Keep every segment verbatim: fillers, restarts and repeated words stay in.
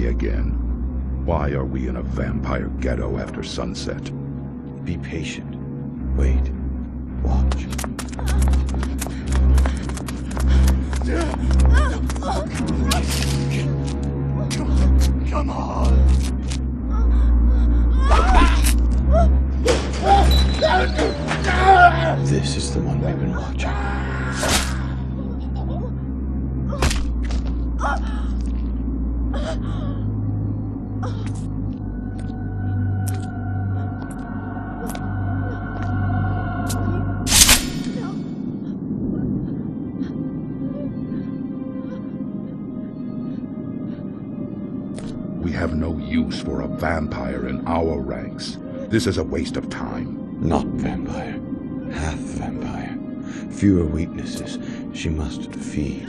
me again. Why are we in a vampire ghetto after sunset? Be patient. Wait. Watch. Come on. This is the one we've been watching. For a vampire in our ranks. This is a waste of time. Not vampire. Half vampire. Fewer weaknesses. She must feed.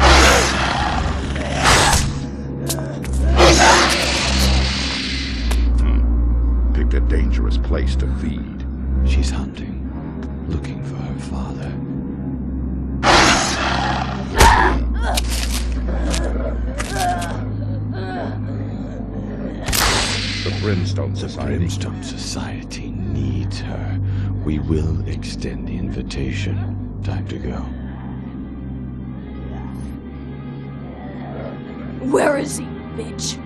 Hmm. Picked a dangerous place to feed. She's hunting. Looking for her father. The Brimstone Society. The Brimstone Society needs her. We will extend the invitation. Time to go. Where is he, bitch?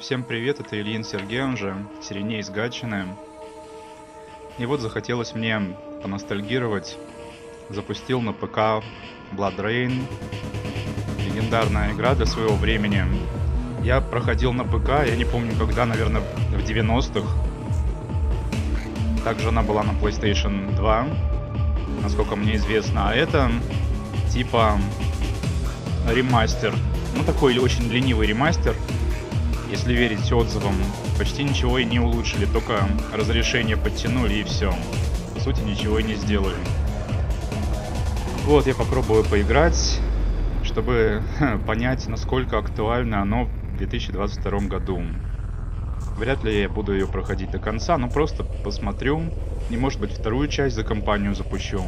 Всем привет, это Ильин Сергей, он же Сергей из Гатчины. И вот захотелось мне поностальгировать. Запустил на ПК BloodRayne. Легендарная игра для своего времени. Я проходил на ПК, я не помню когда, наверное, в девяностых. Также она была на PlayStation два, насколько мне известно. А это типа ремастер. Ну такой очень ленивый ремастер. Если верить отзывам, почти ничего и не улучшили, только разрешение подтянули и все. По сути, ничего и не сделали. Вот, я попробую поиграть, чтобы понять, насколько актуально оно в две тысячи двадцать втором году. Вряд ли я буду ее проходить до конца, но просто посмотрю. И, может быть, вторую часть за компанию запущу.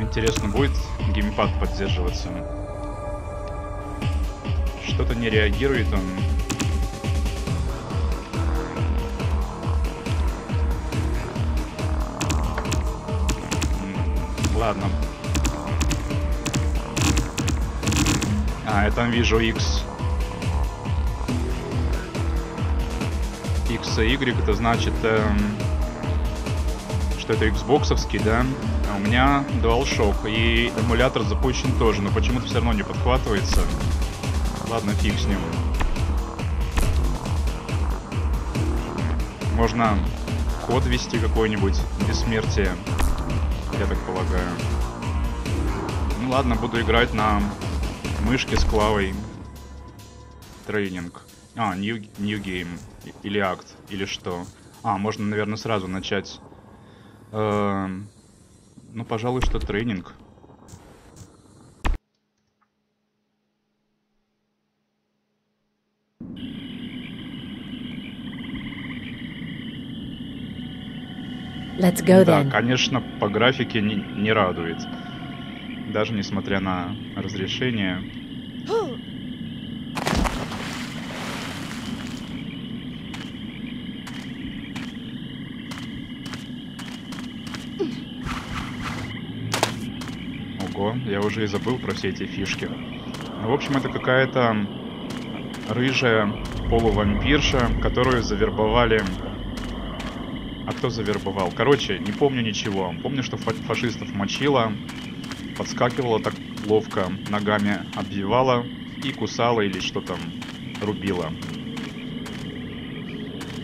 Интересно, будет геймпад поддерживаться? Что-то не реагирует он. Ладно. А, я там вижу X. X и Y, это значит... Эм... это Xbox'овский, да? А у меня DualShock, и эмулятор запущен тоже, но почему-то все равно не подхватывается. Ладно, фиг с ним. Можно код ввести какой-нибудь, бессмертие, я так полагаю. Ну ладно, буду играть на мышке с клавой. Тренинг. А, new, new Game, или Act, или что. А, можно, наверное, сразу начать... Ну, пожалуй, что тренинг. Let's go, да, then. Конечно, по графике не, не радует. Даже несмотря на разрешение. далеко. Я уже и забыл про все эти фишки. В общем, это какая-то рыжая полувампирша, которую завербовали... А кто завербовал? Короче, не помню ничего. Помню, что фашистов мочила, подскакивала так ловко, ногами обвивала и кусала или что там рубила.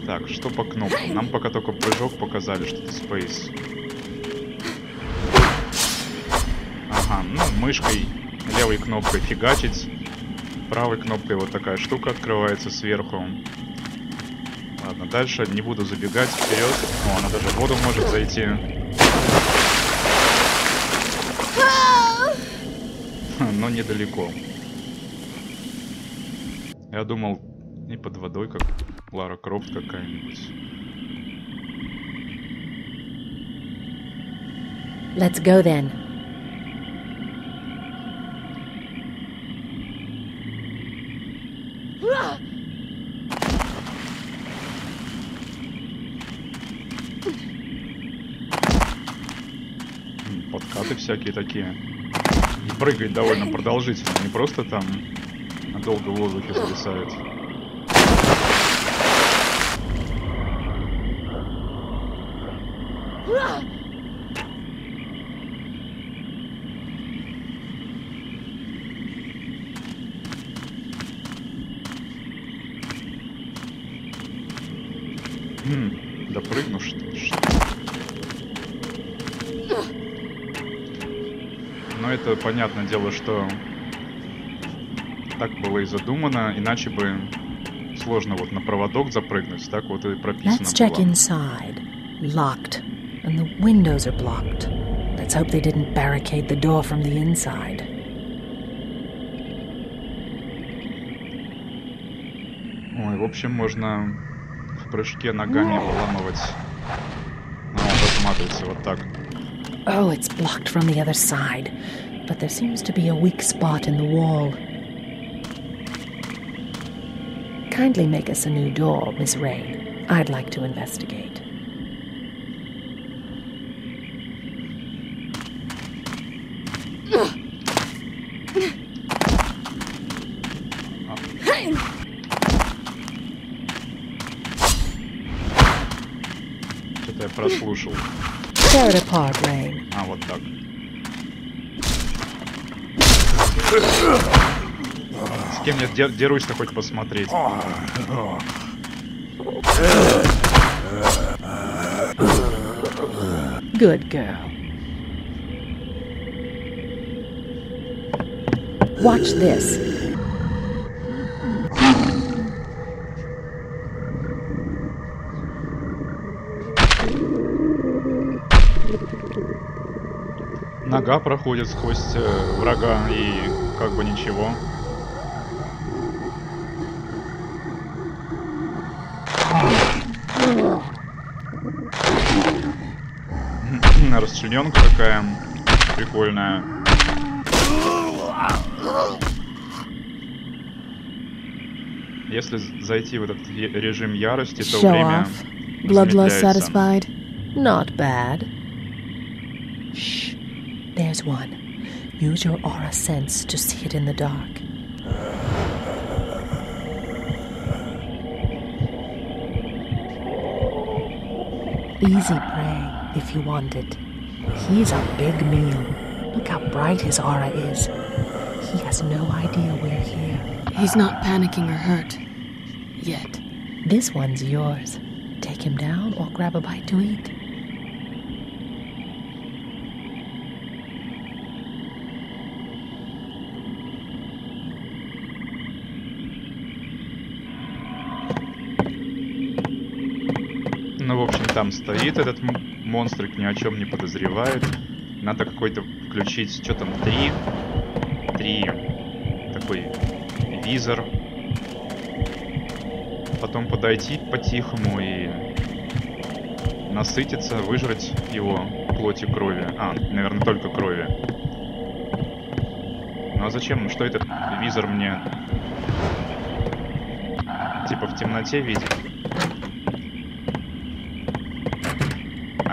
Так, что по кнопкам? Нам пока только прыжок показали, что это Space. Ага, ну мышкой, левой кнопкой фигачить, правой кнопкой вот такая штука открывается сверху. Ладно, дальше не буду забегать вперед. О, она даже в воду может зайти. Но недалеко. Я думал, и под водой как... Лара Крофт какая-нибудь. Let's go then. Подкаты всякие такие. И прыгает довольно продолжительно, не просто там долго в воздухе зависает. Понятное дело, что так было и задумано, иначе бы сложно вот на проводок запрыгнуть, так вот и прописано было. Ой, в общем, можно в прыжке ногами выламывать. Ну, вот матрица, вот так. Oh, it's blocked from the other side. But there seems to be a weak spot in the wall. Kindly make us a new door, Miss Rain. I'd like to investigate. Что-то я прослушал. Tear it apart, Rain. А вот так. С кем я дерусь-то хоть посмотреть? Good girl. Watch this. Нога проходит сквозь э, врага и как бы ничего. Расчлененка такая прикольная. Если зайти в этот режим ярости, то время замедляется. Not bad. There's one. Use your aura sense to see it in the dark. Easy prey, if you want it. He's a big meal. Look how bright his aura is. He has no idea we're here. He's not panicking or hurt. Yet. This one's yours. Take him down or grab a bite to eat. Там стоит этот монстрик, ни о чем не подозревает. Надо какой-то включить, что там, три, три, такой визор. Потом подойти по-тихому и насытиться, выжрать его плоть и крови. А, наверное, только крови. Ну а зачем? Что этот визор мне? Типа в темноте видит.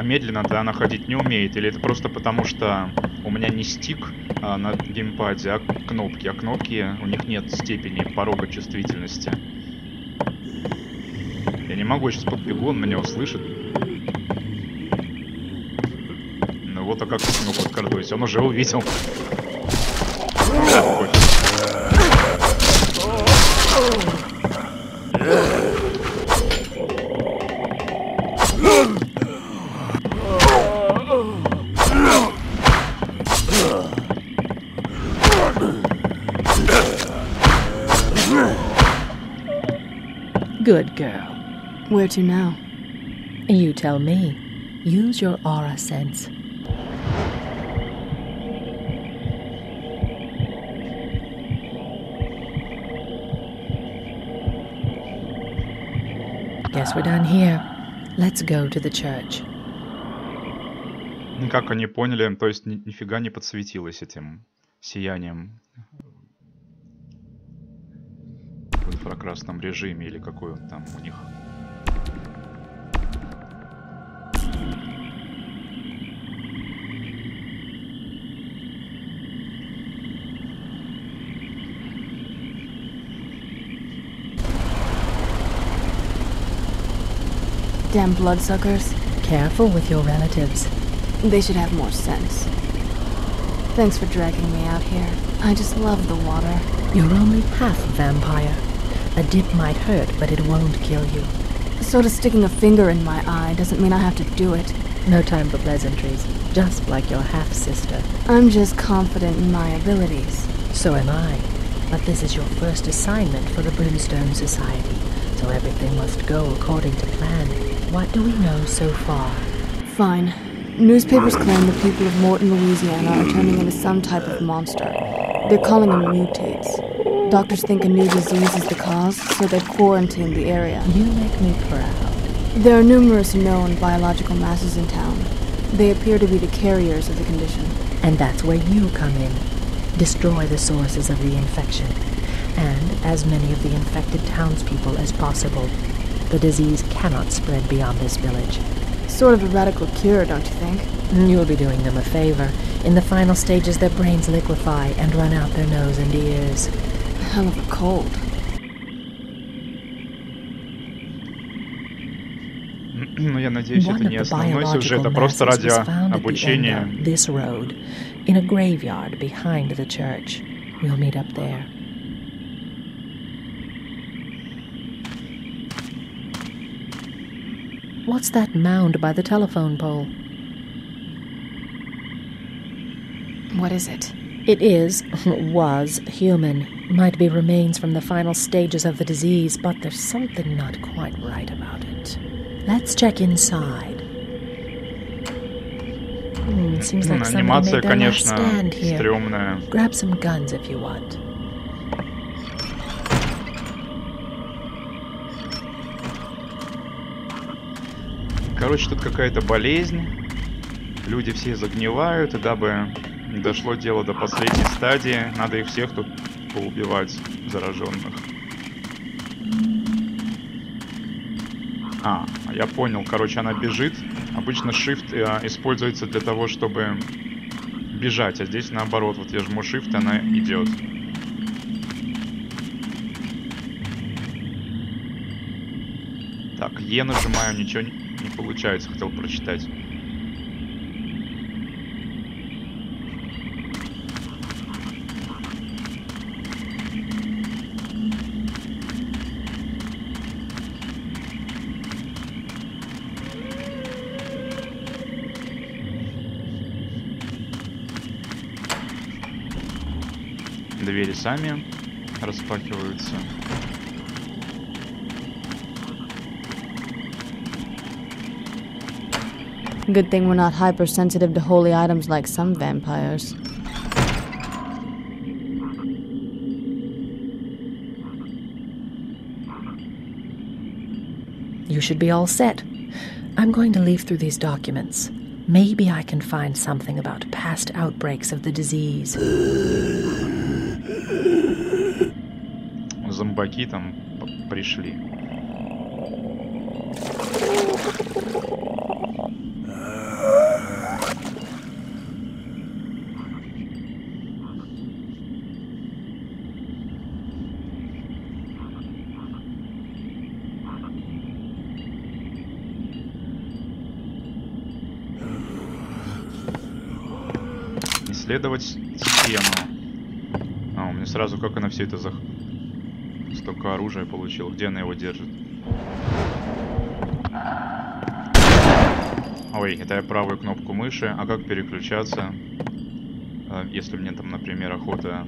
Медленно-то она ходить не умеет, или это просто потому, что у меня не стик а, на геймпаде, а кнопки. А кнопки, у них нет степени порога чувствительности. Я не могу, я сейчас подбегу, он меня услышит. Ну вот, а как я смог подкордовать? Он уже увидел. Good girl. Where to now? You tell me. Use your aura sense. Guess we're done here. Let's go to the church. Как они поняли, то есть ни- нифига не подсветилось этим сиянием. В инфракрасном режиме или какой он там у них. Damn bloodsuckers. Careful with your relatives. They should have more sense. Thanks for dragging me out here. I just love the water. You're only half vampire. A dip might hurt, but it won't kill you. Sort of sticking a finger in my eye doesn't mean I have to do it. No time for pleasantries, just like your half-sister. I'm just confident in my abilities. So am I. But this is your first assignment for the Brimstone Society, so everything must go according to plan. What do we know so far? Fine. Newspapers claim the people of Morton, Louisiana are turning into some type of monster. They're calling them mutates. Doctors think a new disease is the cause, so they've quarantined the area. You make me proud. There are numerous known biological masses in town. They appear to be the carriers of the condition. And that's where you come in. Destroy the sources of the infection, and as many of the infected townspeople as possible. The disease cannot spread beyond this village. Sort of a radical cure, don't you think? You'll be doing them a favor. In the final stages, their brains liquefy and run out their nose and ears. Hell of a cold. Ну, я надеюсь, это не основной сюжет, а просто ради обучения. This road, in a graveyard behind the church. We'll meet up there. What's that mound by the telephone pole? What is it? It is, was, human. Might be remains from the final stages of the disease, but there's something not quite right about it. Let's check inside. Mm, seems like somebody made their last stand here. Стрёмная. Grab some guns if you want. Короче, тут какая-то болезнь. Люди все загнивают, и дабы не дошло дело до последней стадии, надо их всех тут поубивать, зараженных. А, я понял. Короче, она бежит. Обычно shift э, используется для того, чтобы бежать, а здесь наоборот. Вот я жму shift, и она идет. Так, Е нажимаю, ничего не, не получается. Хотел прочитать. Двери сами распахиваются. Good thing we're not hypersensitive to holy items like some vampires. You should be all set. I'm going to leaf through these documents. Maybe I can find something about past outbreaks of the disease. Зомбаки там пришли. исследовать стену. А, у меня сразу как она все это за... Столько оружия получила. Где она его держит? Ой, это я правую кнопку мыши. А как переключаться? Если мне там, например, охота...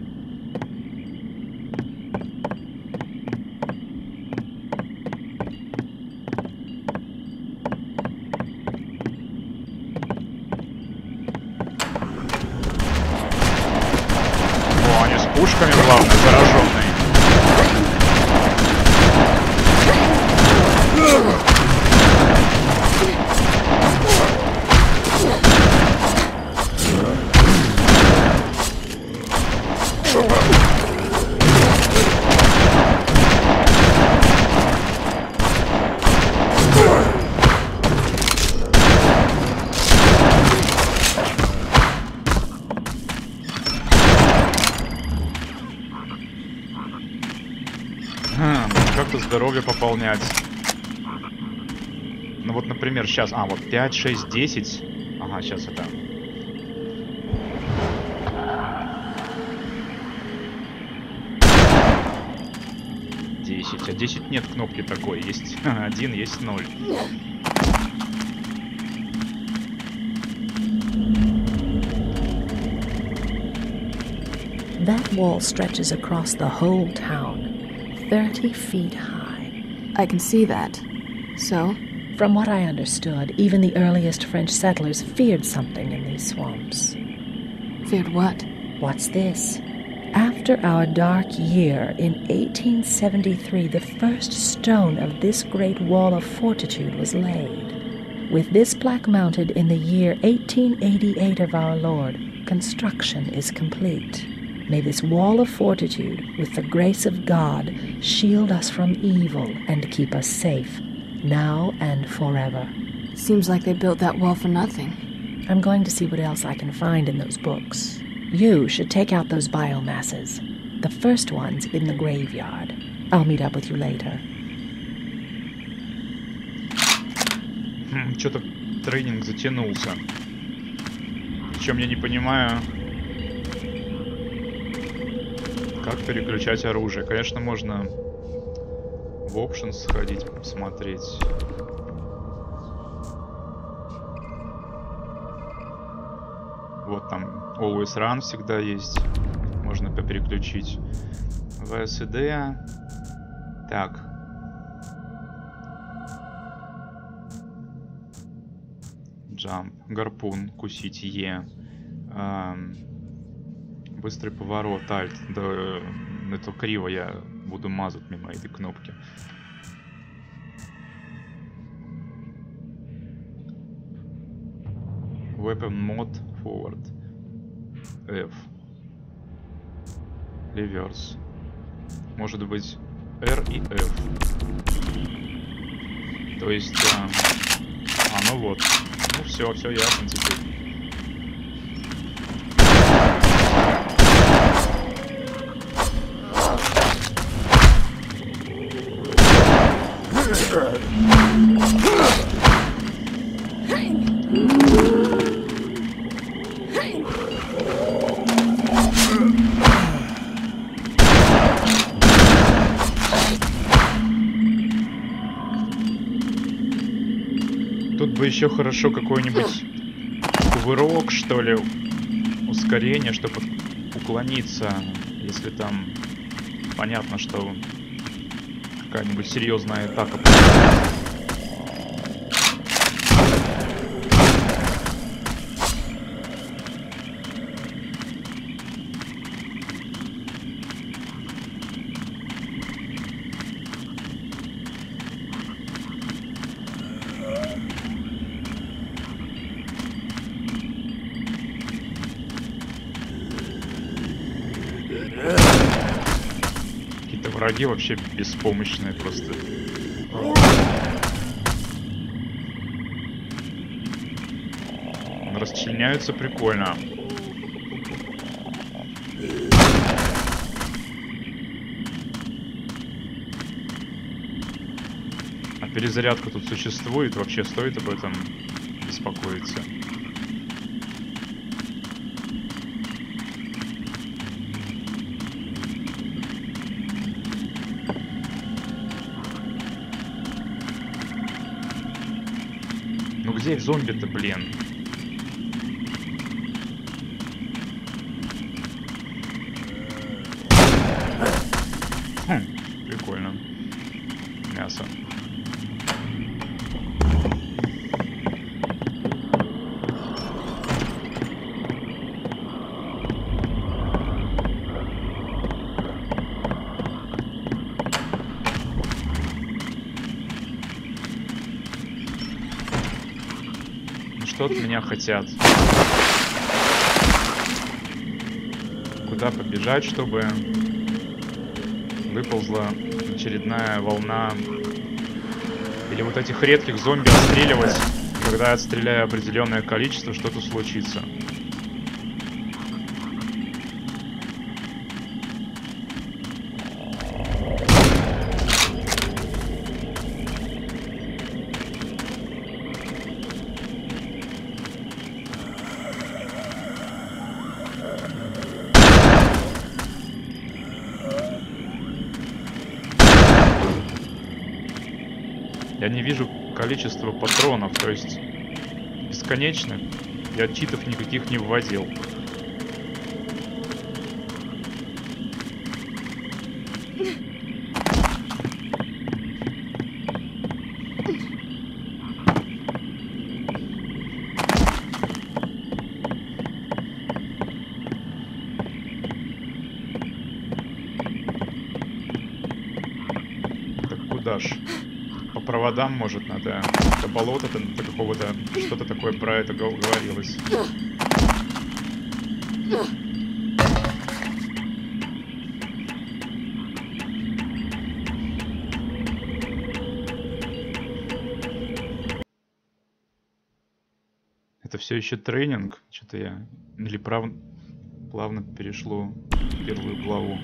пополнять. Ну вот, например, сейчас... А, вот пять, шесть, десять. Ага, сейчас это... десять. А десять нет кнопки такой. Есть один, есть ноль. That wall stretches across the whole town, thirty feet high. I can see that. So? From what I understood, even the earliest French settlers feared something in these swamps. Feared what? What's this? After our dark year, in eighteen seventy-three, the first stone of this great wall of fortitude was laid. With this plaque mounted in the year eighteen eighty-eight of our Lord, construction is complete. May this wall of fortitude, with the grace of God, shield us from evil and keep us safe, now and forever. Seems like they built that wall for nothing. I'm going to see what else I can find in those books. You should take out those biomasses. The first one's in the graveyard. I'll meet up with you later. Что-то тренинг затянулся. Чем я не понимаю... Как переключать оружие? Конечно, можно в Options сходить, посмотреть. Вот там Always Run всегда есть. Можно переключить. ви эс и ди. Так. Jump. Гарпун. Кусить Е. Эм... Быстрый поворот, альт. Да, это криво, я буду мазать мимо этой кнопки. Weapon mode forward. F. Reverse. Может быть R и F. То есть... А, а ну вот. Ну все, все ясно теперь. Еще хорошо какой-нибудь кувырок, что ли, ускорение, чтобы уклониться, если там понятно, что какая-нибудь серьезная атака. Враги вообще беспомощные просто. Расчленяются прикольно. А перезарядка тут существует, вообще стоит об этом беспокоиться. Ну где зомби-то, блин? Хм, прикольно. Мясо. Что от меня хотят? Куда побежать, чтобы выползла очередная волна? Или вот этих редких зомби отстреливать, когда я отстреляю определенное количество, что-то случится. Я не вижу количество патронов, то есть бесконечно. Я читов никаких не вводил. Так куда ж? Проводам, может, надо. До болота, до какого-то... Что-то такое про это говорилось. Это все еще тренинг? Что-то я... Или прав... плавно перешло в первую главу.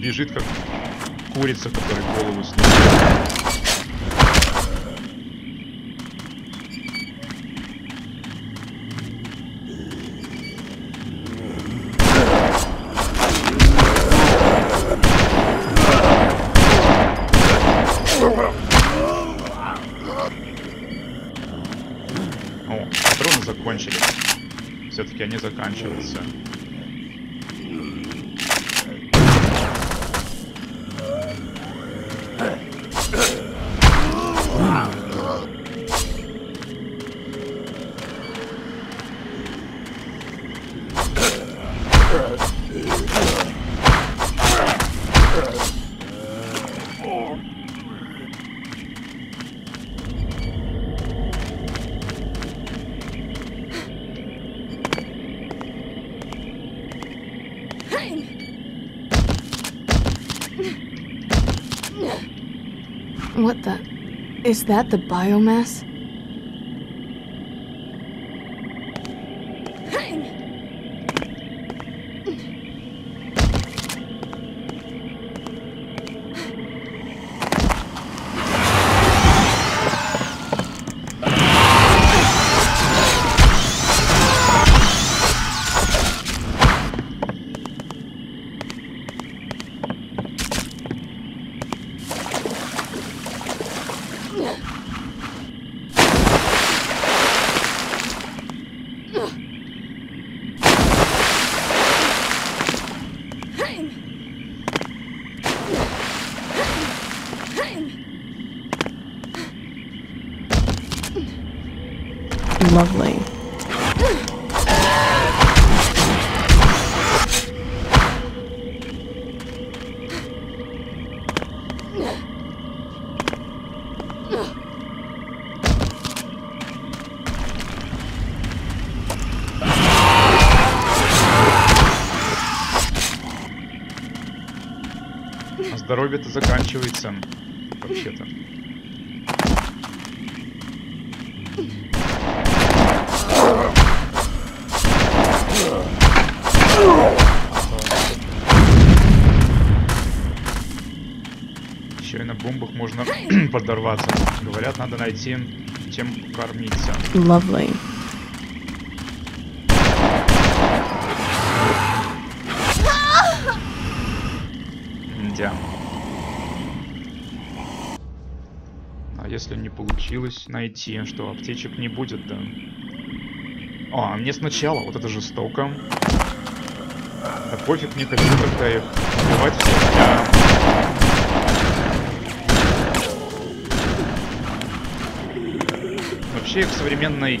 Бежит как курица, которой голову сняли. О, патроны закончились. Все-таки они заканчиваются. What the... Is that the biomass? Lovely. А здоровье-то заканчивается, вообще-то. Бомбах можно подорваться. Говорят, надо найти, чем кормиться. Lovely. нельзя. А если не получилось найти, что аптечек не будет, да? А, мне сначала, вот это жестоко. Да пофиг, не хочу тогда их убивать все. Вообще их современный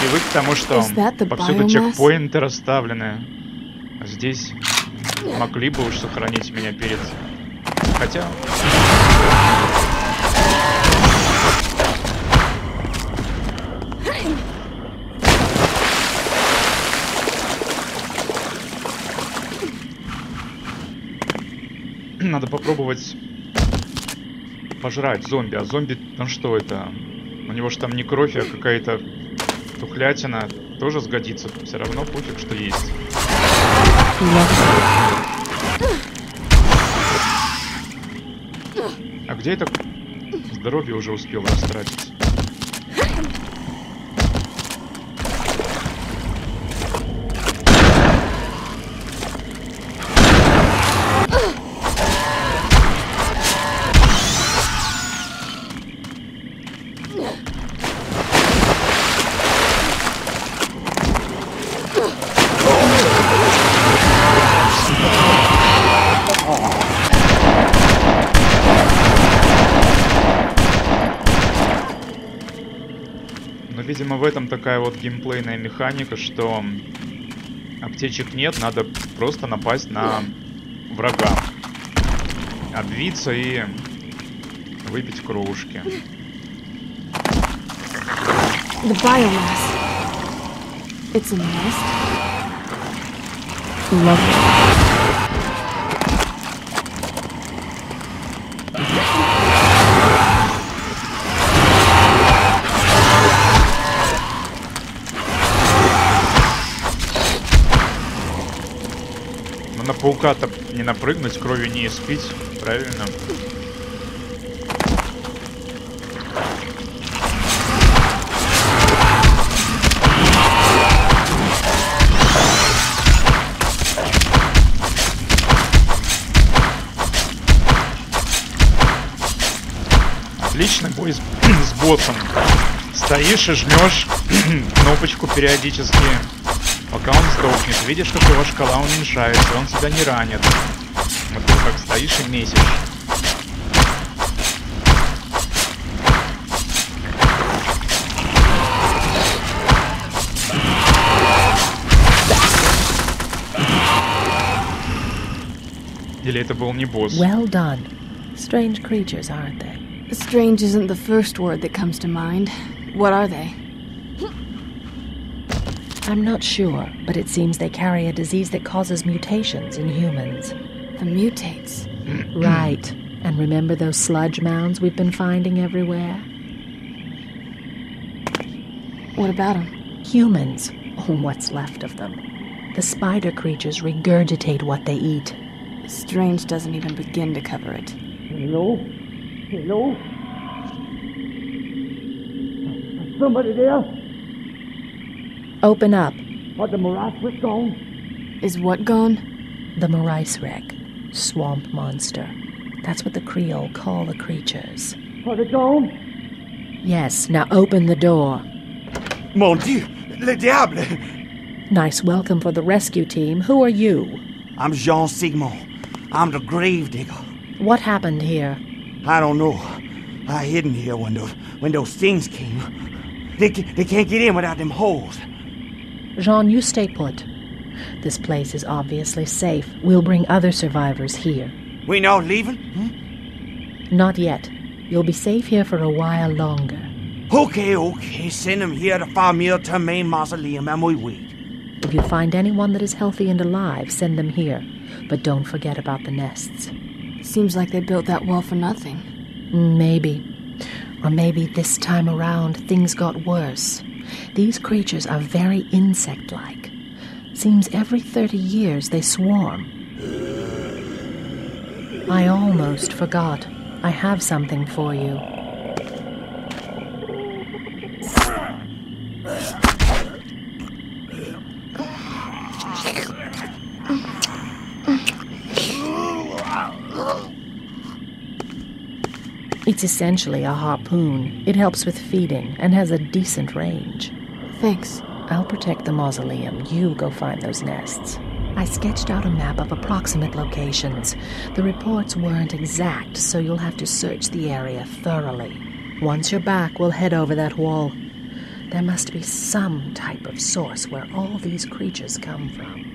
привык к тому, что повсюду чекпоинты расставлены. А здесь могли бы уж сохранить меня перед... Хотя... Надо попробовать пожрать зомби. А зомби, ну что это? У него же там не кровь, а какая-то тухлятина. Тоже сгодится. Все равно пофиг, что есть. А где это? Здоровье уже успел растратить. Видимо, в этом такая вот геймплейная механика, что аптечек нет, надо просто напасть на врага, обвиться и выпить кровушки. The biomass. It's a nest. Lovely. Паука-то не напрыгнуть, крови не испить, правильно? Отлично, бой с, с боссом. Стоишь и жмешь кнопочку периодически. Пока он сдохнет, видишь, как его шкала уменьшается, он тебя не ранит. Вот ты как стоишь и месишь. Или это был не босс? Well done. Strange creatures, aren't they? Strange isn't the first word that comes to mind. What are they? I'm not sure, but it seems they carry a disease that causes mutations in humans. The mutates? Right. And remember those sludge mounds we've been finding everywhere? What about them? Humans. Or what's left of them. The spider creatures regurgitate what they eat. Strange doesn't even begin to cover it. Hello? Hello? Somebody there? Open up. What, the Marais wreck gone? Is what gone? The Marais wreck. Swamp monster. That's what the Creole call the creatures. Are they gone? Yes, now open the door. Mon Dieu, le diable! Nice welcome for the rescue team. Who are you? I'm Jean Sigmond. I'm the grave digger. What happened here? I don't know. I hid in here when those, when those things came. They, they can't get in without them holes. Jean, you stay put. This place is obviously safe. We'll bring other survivors here. We not leaving? Hmm? Not yet. You'll be safe here for a while longer. Okay, okay. Send them here to Famille Termain Mausoleum and we wait. If you find anyone that is healthy and alive, send them here. But don't forget about the nests. Seems like they built that wall for nothing. Maybe. Or maybe this time around things got worse. These creatures are very insect-like. Seems every thirty years they swarm. I almost forgot. I have something for you. It's essentially a harpoon. It helps with feeding and has a decent range. Thanks. I'll protect the mausoleum. You go find those nests. I sketched out a map of approximate locations. The reports weren't exact, so you'll have to search the area thoroughly. Once you're back, we'll head over that wall. There must be some type of source where all these creatures come from.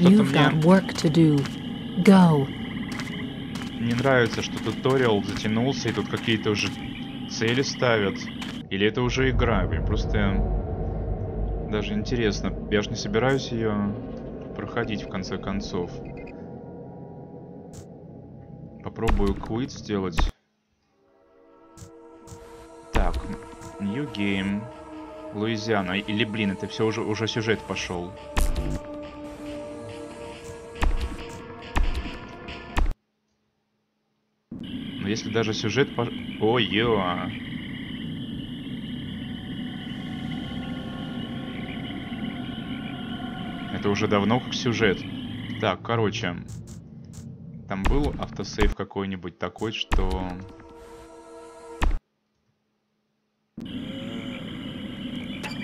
You've got work to do. Go. Мне нравится, что туториал затянулся, и тут какие-то уже цели ставят. Или это уже игра? Блин, просто даже интересно. Я же не собираюсь ее проходить в конце концов. Попробую квит сделать. Так, New Game. Луизиана. Или, блин, это все уже, уже сюжет пошел. Но если даже сюжет по... Ой, ё. Это уже давно как сюжет. Так, короче. Там был автосейв какой-нибудь такой, что...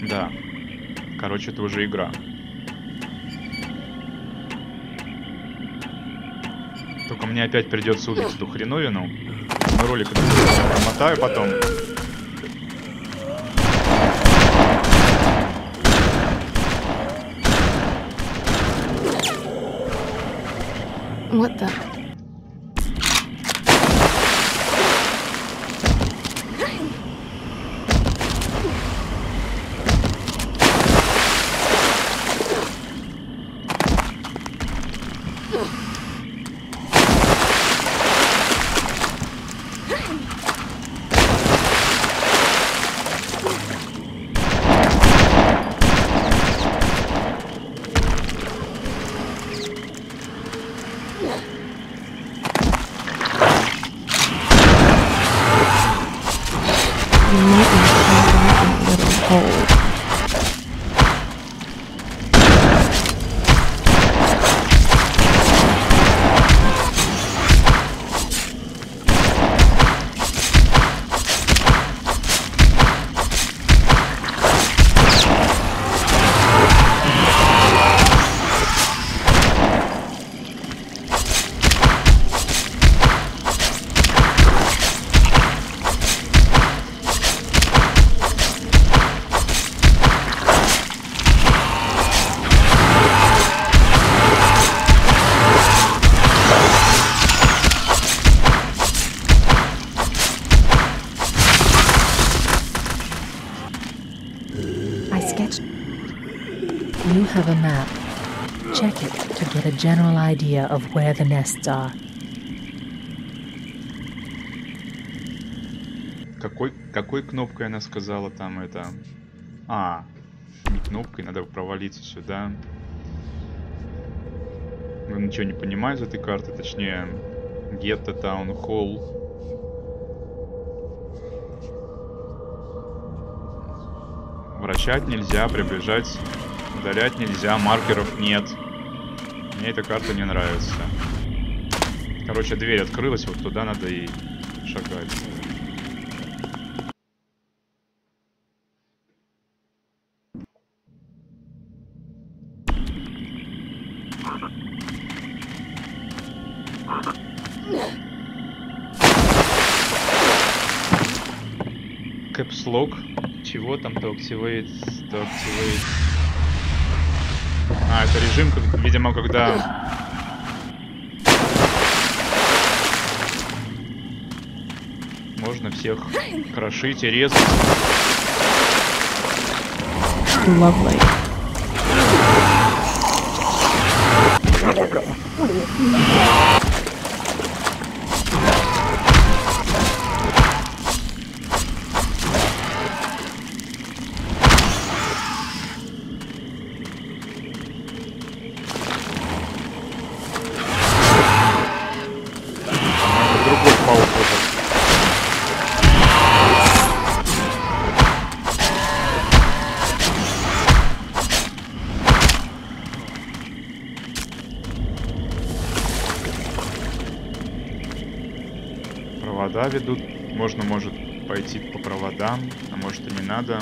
Да. Короче, это уже игра. Только мне опять придется убить эту хреновину. Но ролик промотаю потом. Вот так. General idea of where the nests are. Какой, какой кнопкой она сказала там это? А, не кнопкой, надо провалиться сюда. Я ничего не понимаю из этой карты, точнее, гетто, таун холл. Вращать нельзя, приближать, удалять нельзя, маркеров нет. Мне эта карта не нравится. Короче, дверь открылась, вот туда надо и шагать. Кэпслок. Чего там? То активирует, то активирует. А, это режим, видимо, когда... Можно всех крошить и резать. Lovely. провода ведут. Можно, может, пойти по проводам, а может и не надо.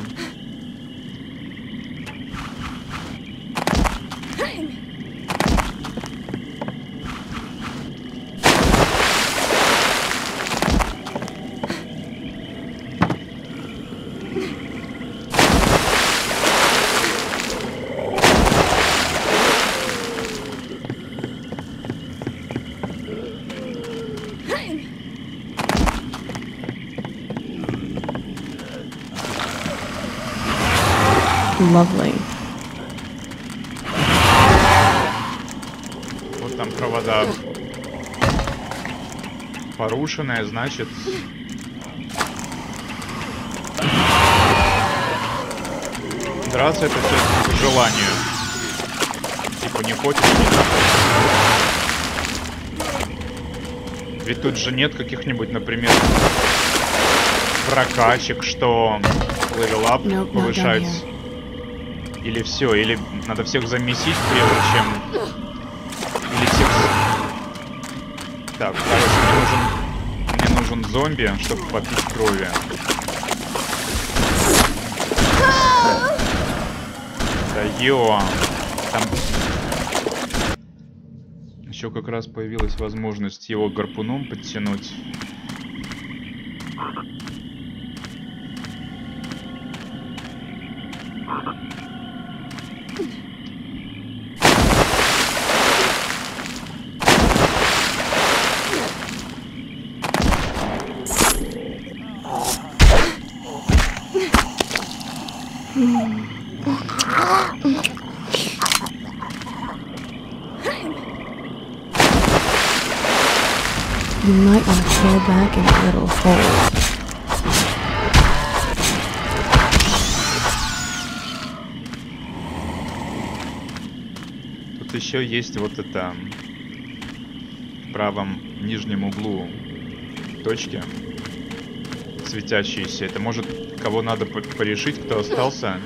Lovely. Вот там провода порушенная, значит. Драться это все по желанию. Типа не хочешь, не надо. Ведь тут же нет каких-нибудь, например, прокачек, что левелап nope, повышает. Или все, или надо всех замесить, прежде чем... Или всех... Так, короче, мне нужен, мне нужен зомби, чтобы попить крови. Да ё! Там... Еще как раз появилась возможность его гарпуном подтянуть. Тут еще есть вот это в правом нижнем углу точки светящиеся. Это может кого надо порешить, кто остался.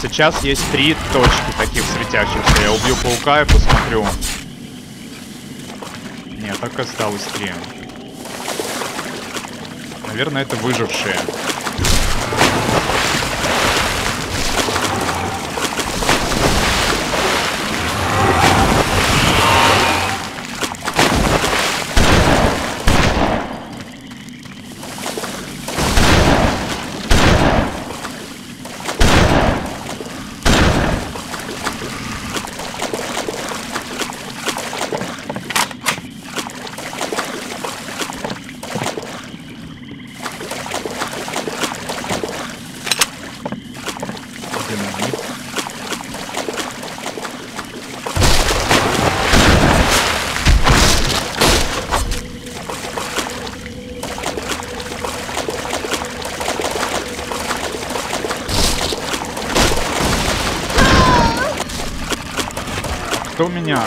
Сейчас есть три точки таких светящихся. Я убью паука и посмотрю. Нет, так осталось три. Наверное, это выжившие. Кто меня?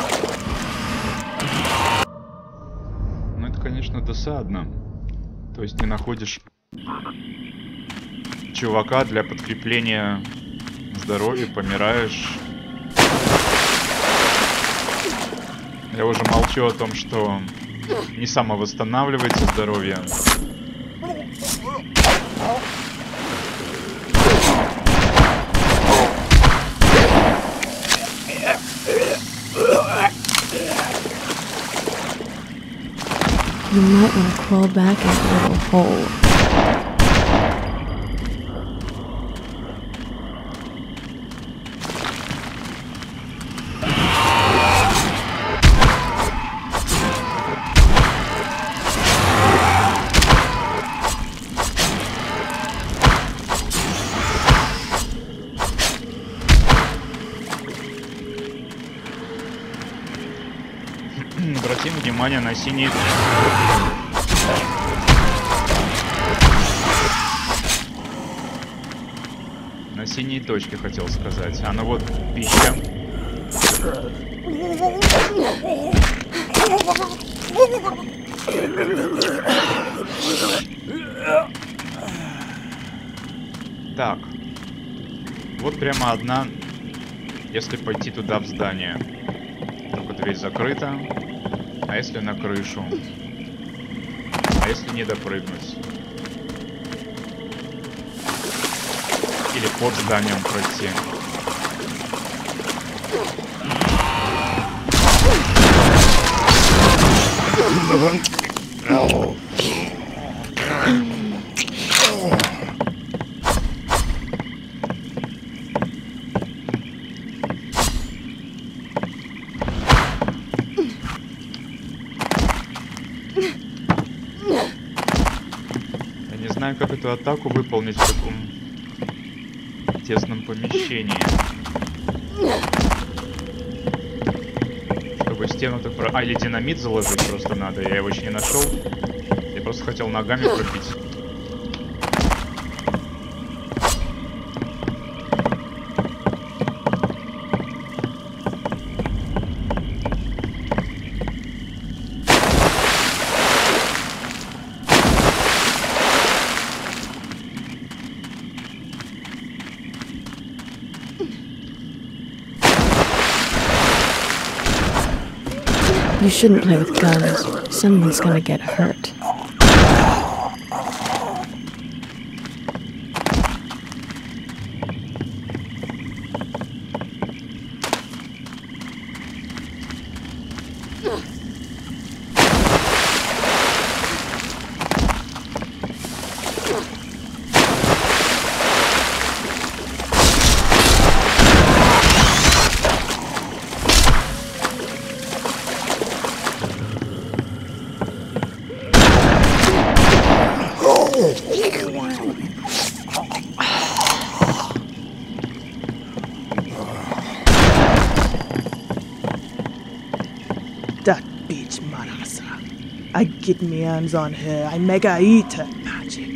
Ну это, конечно, досадно. То есть не находишь чувака для подкрепления здоровья, помираешь. Я уже молчу о том, что не самовосстанавливается здоровье. You might want to crawl back into the little hole. Обратим внимание на синий. на синей точке хотел сказать. А ну вот пища. Так. Вот прямо одна, если пойти туда в здание. Только дверь закрыта. А если на крышу? А если не допрыгнуть? Или под зданием пройти? Я не знаю, как эту атаку выполнить в таком тесном помещении. Чтобы стену так про... А, или динамит заложить просто надо. Я его еще не нашел. Я просто хотел ногами пробить. You shouldn't play with guns. Someone's gonna get hurt. That bitch Marasa. I get me hands on her. I make her eat her magic.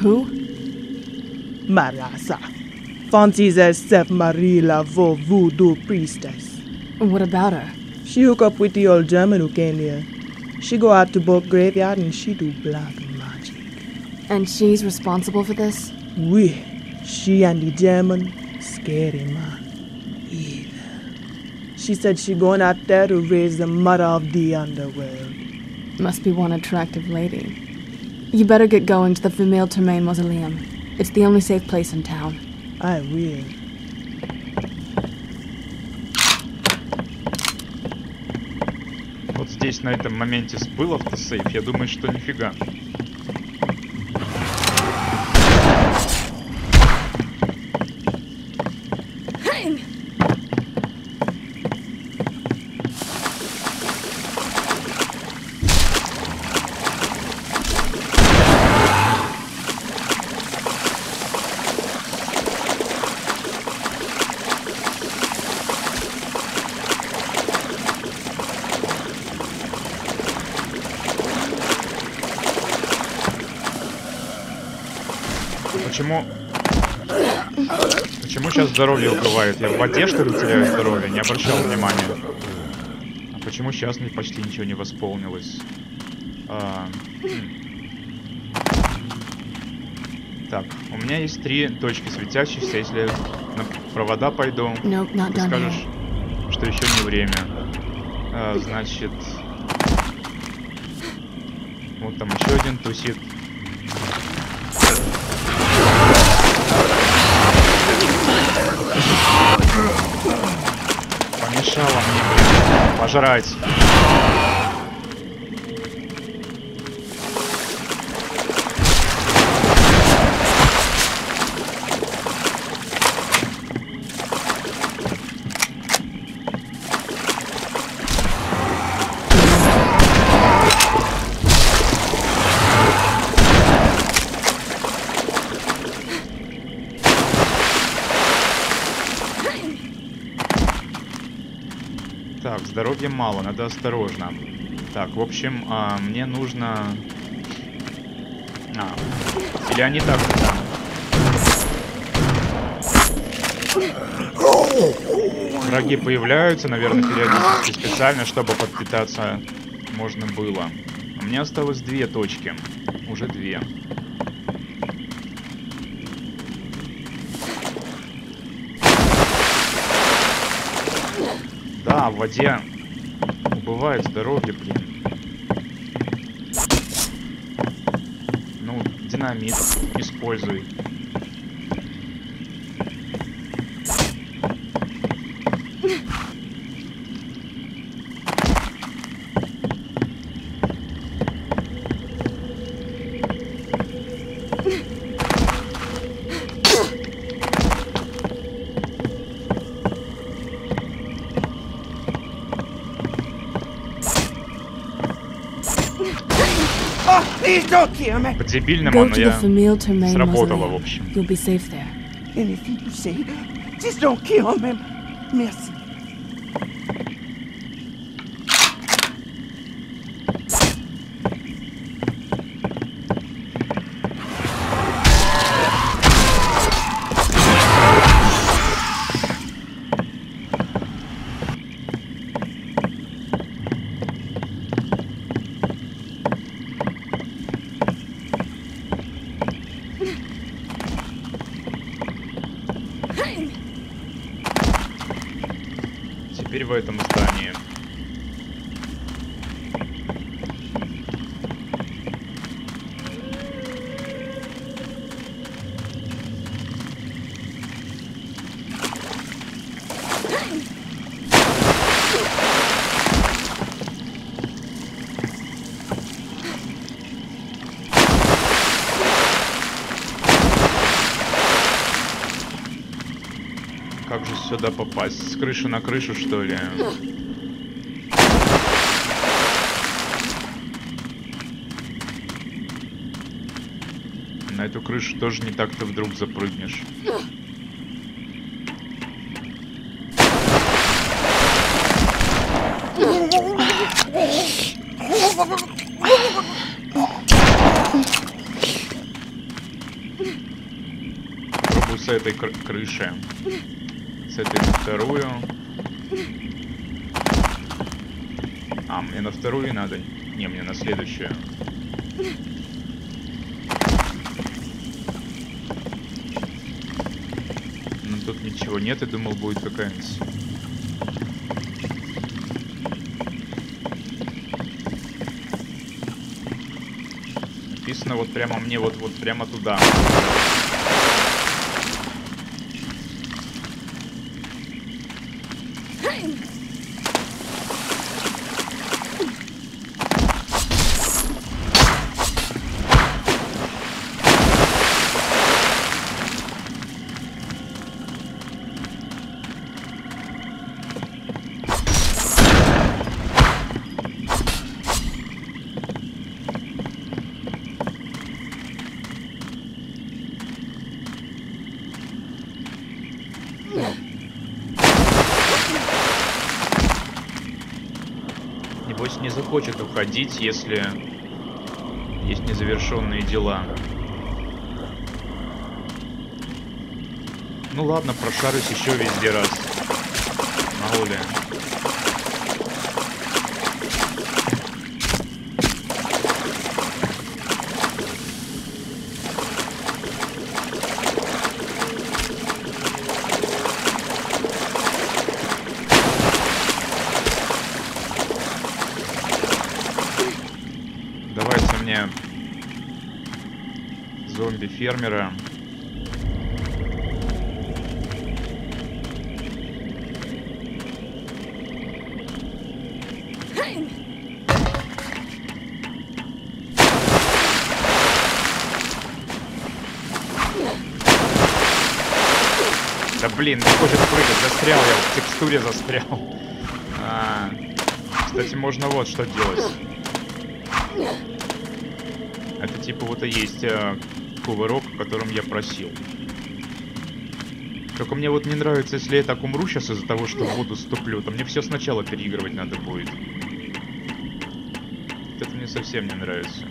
Who? Marasa. Fancies as Steph Marie la vo voodoo priestess. What about her? She hook up with the old German who came here. She go out to both graveyard and she do black magic. And she's responsible for this? Oui. She and the German. Scary man. She said she going out there to raise the mother of the underworld. Must be one attractive lady. You better get going to the Female Termaine Mausoleum. It's the only safe place in town. I will. Вот здесь на этом моменте был автосейв. Я думаю, что нифига. Почему... Почему сейчас здоровье убывает? Я в воде, что ли, теряю здоровье? Не обращал внимания. А почему сейчас мне почти ничего не восполнилось? А... Так, у меня есть три точки светящихся. Если на провода пойду, no, ты скажешь, что еще не время. А, значит... Вот там еще один тусит. Помешало мне пожрать. Здоровья мало, надо осторожно. Так, в общем, а, мне нужно... А, или они так... Да. Враги появляются, наверное, периодически специально, чтобы подпитаться можно было. У меня осталось две точки. Уже две. Да, в воде убывает здоровье, блин. Ну, динамит используй. По-дебильному, но я сработала, в общем. В этом здании. Сюда попасть? С крыши на крышу, что ли? На эту крышу тоже не так-то вдруг запрыгнешь. Пробую с этой кры крыши. Этой на вторую. А, мне на вторую надо. Не, мне на следующую. Ну тут ничего нет, я думал, будет какая-нибудь. Написано вот прямо мне, вот, вот прямо туда. Хочет уходить, если есть незавершенные дела. Ну ладно, прошарюсь еще везде раз. Мало ли. Фермера. Да блин, не хочет прыгать, застрял я, в текстуре застрял. А, кстати, можно вот что делать. Это типа вот и есть... кувырок, о котором я просил. Только мне вот не нравится, если я так умру сейчас из-за того, что в воду ступлю, то мне все сначала переигрывать надо будет. Это мне совсем не нравится.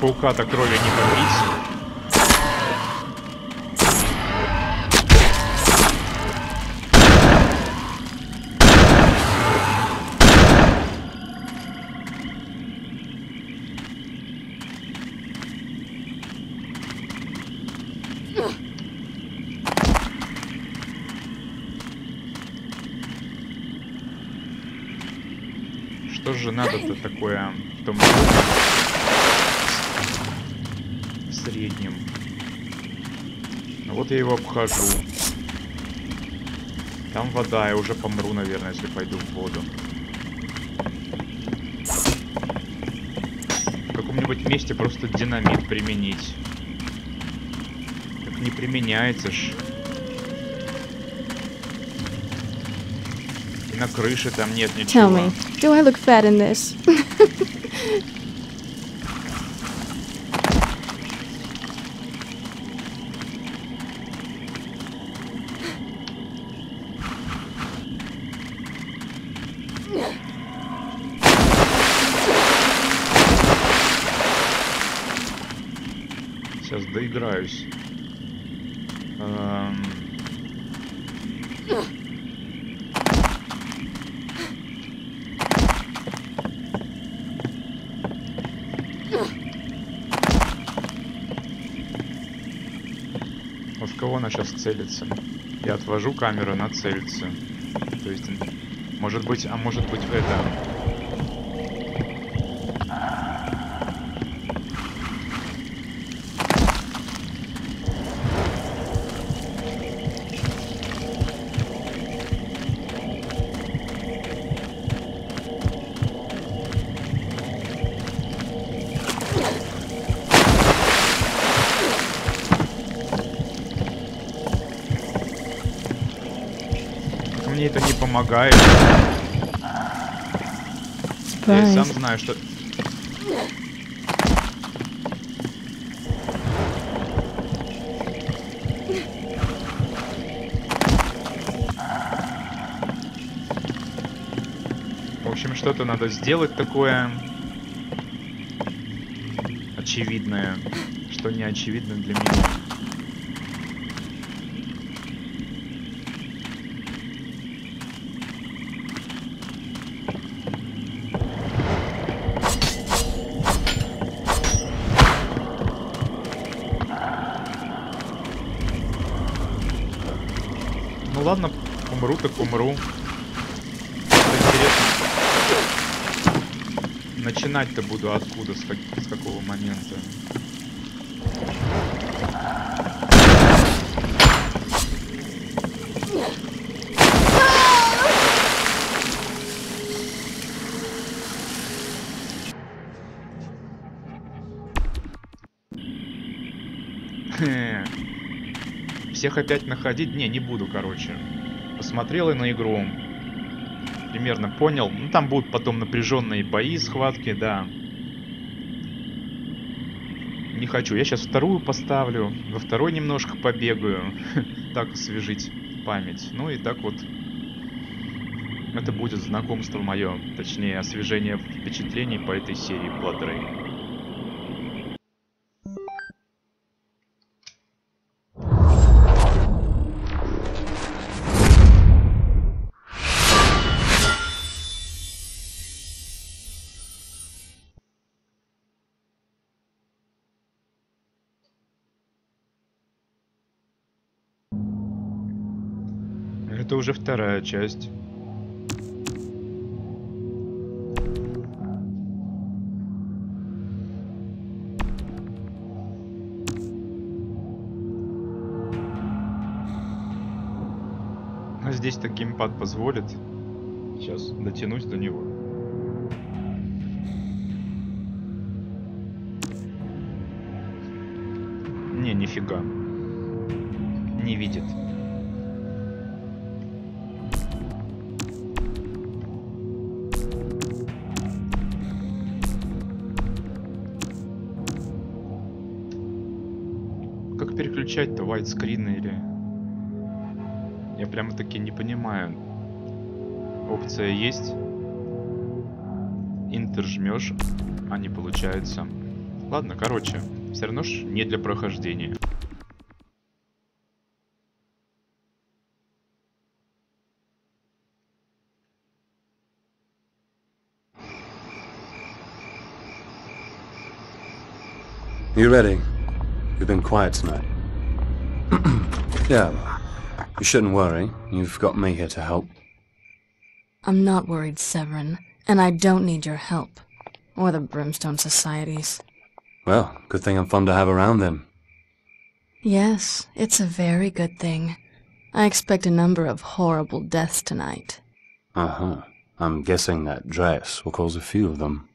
Паука-то крови не побрить. Что же надо-то такое в том среднем. Вот я его обхожу. Там вода, я уже помру, наверное, если пойду в воду. В каком-нибудь месте просто динамит применить. Так не применяется ж. И на крыше там нет ничего. Доиграюсь. Эм... Вот в кого она сейчас целится? Я отвожу камеру, она целится. То есть, может быть, а может быть в это... помогает. Я сам знаю, что... В общем, что-то надо сделать такое очевидное, что не очевидно для меня. Ладно, умру так умру. Это интересно. Начинать-то буду откуда, с, как, с какого момента? Всех опять находить? Не, не буду, короче. Посмотрел и на игру. Примерно понял. Ну, там будут потом напряженные бои, схватки, да. Не хочу. Я сейчас вторую поставлю. Во второй немножко побегаю. Так освежить память. Ну и так вот. Это будет знакомство мое. Точнее, освежение впечатлений по этой серии BloodRayne. Это уже вторая часть. А здесь-то геймпад позволит. Сейчас дотянусь до него. Не, нифига. не видит. Как переключать-то, вайтскрин или... Я прямо-таки не понимаю. Опция есть. Интер жмешь, а не получается. Ладно, короче, все равно ж не для прохождения. You ready? You've been quiet tonight. Yeah, well, you shouldn't worry. You've got me here to help. I'm not worried, Severin, and I don't need your help. Or the Brimstone Societies. Well, good thing I'm fun to have around them. Yes, it's a very good thing. I expect a number of horrible deaths tonight. Uh-huh. I'm guessing that dress will cause a few of them.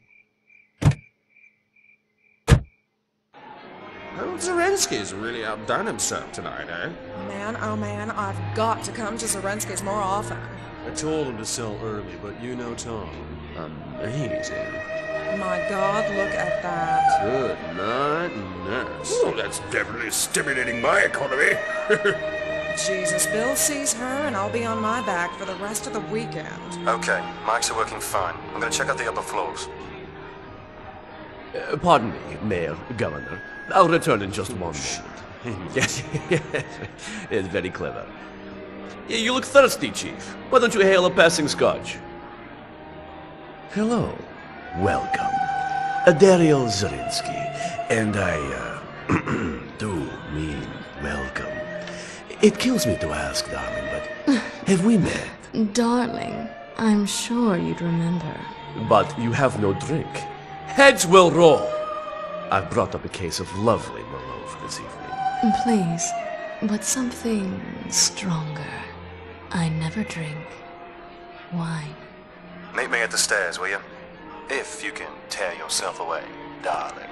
Oh, Zerinsky's really outdone himself tonight, eh? Man, oh man, I've got to come to Zerinsky's more often. I told him to sell early, but you know Tom. I'm easy. My God, look at that. Good night, nurse. Oh, that's definitely stimulating my economy. Jesus, Bill sees her, and I'll be on my back for the rest of the weekend. Okay, mics are working fine. I'm going to check out the upper floors. Uh, pardon me, Mayor, Governor. I'll return in just one minute. Yes, yes, it's very clever. You look thirsty, Chief. Why don't you hail a passing scotch? Hello. Welcome. Adariel Zerinsky. And I, uh, do mean welcome. It kills me to ask, darling, but have we met? Darling, I'm sure you'd remember. But you have no drink. Heads will roll. I've brought up a case of lovely Merlot for this evening. Please, but something stronger. I never drink wine. Meet me at the stairs, will you? If you can tear yourself away, darling.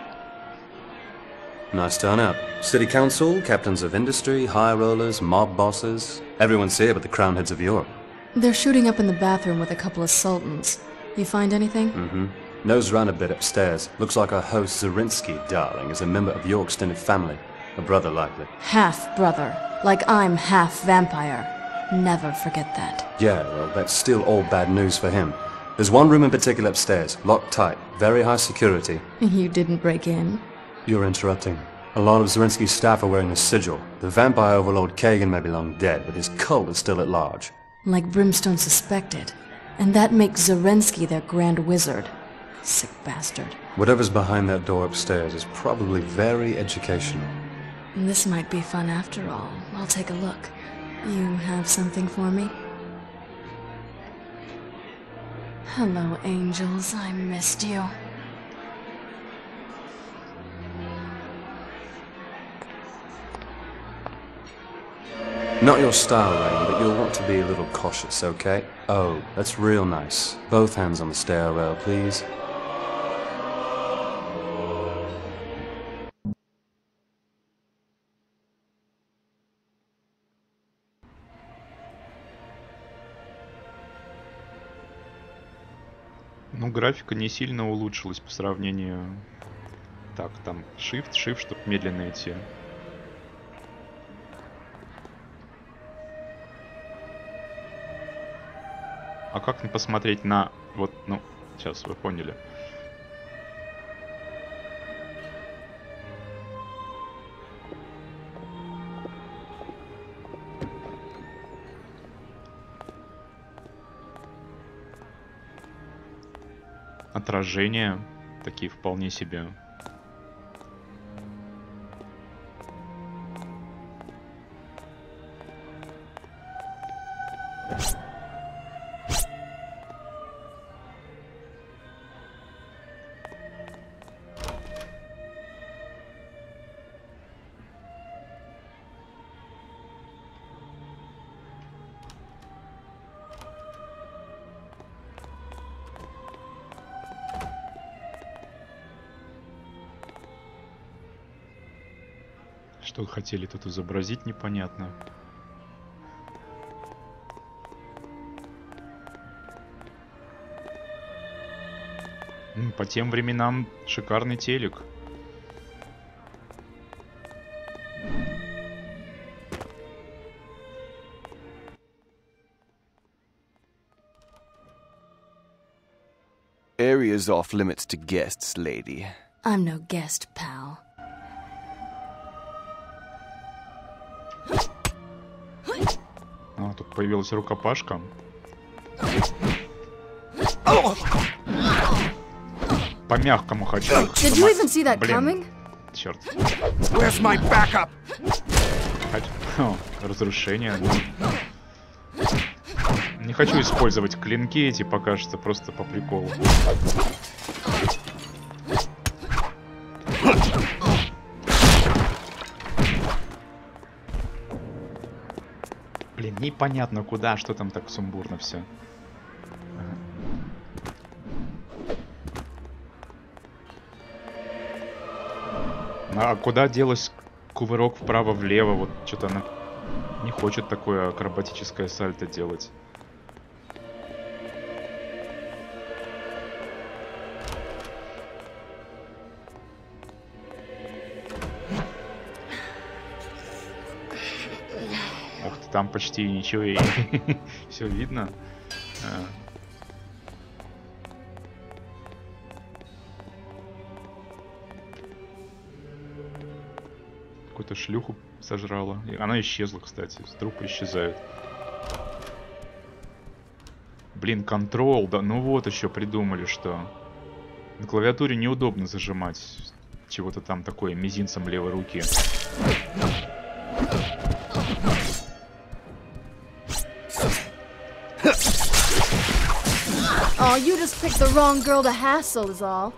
Nice turnout. City Council, captains of industry, high rollers, mob bosses. Everyone's here but the crown heads of Europe. They're shooting up in the bathroom with a couple of sultans. You find anything? Mm-hmm. Nose run a bit upstairs. Looks like our host Zerinsky, darling, is a member of your extended family. A brother likely. Half-brother. Like I'm half-vampire. Never forget that. Yeah, well, that's still all bad news for him. There's one room in particular upstairs, locked tight, very high security. You didn't break in? You're interrupting. A lot of Zerinsky's staff are wearing a sigil. The vampire overlord Kagan may be long dead, but his cult is still at large. Like Brimstone suspected. And that makes Zerinsky their grand wizard. Sick bastard. Whatever's behind that door upstairs is probably very educational. This might be fun after all. I'll take a look. You have something for me? Hello, angels. I missed you. Not your style, Rain, but you'll want to be a little cautious, okay? Oh, that's real nice. Both hands on the stairwell, please. Ну, графика не сильно улучшилась по сравнению... Так, там Shift, Shift, чтобы медленно идти. А как мне посмотреть на... Вот, ну, сейчас вы поняли. Отражения такие вполне себе. что хотели тут изобразить, непонятно. По тем временам шикарный телек. Area's off limits to guests, lady. I'm no guest, pal. А, тут появилась рукопашка. По мягкому хочу. Блин, черт. О, разрушение. Не хочу использовать клинки эти пока что, просто по приколу. Блин, непонятно куда, что там так сумбурно все. А куда делась кувырок вправо-влево? Вот что-то она не хочет такое акробатическое сальто делать. Ух ты, там почти ничего и все видно. Какую-то шлюху сожрала. И она исчезла, кстати. Вдруг исчезает. Блин, контрол, да. Ну вот еще придумали, что на клавиатуре неудобно зажимать чего-то там такое мизинцем левой руки. Oh, you just picked the wrong girl to hassle is all.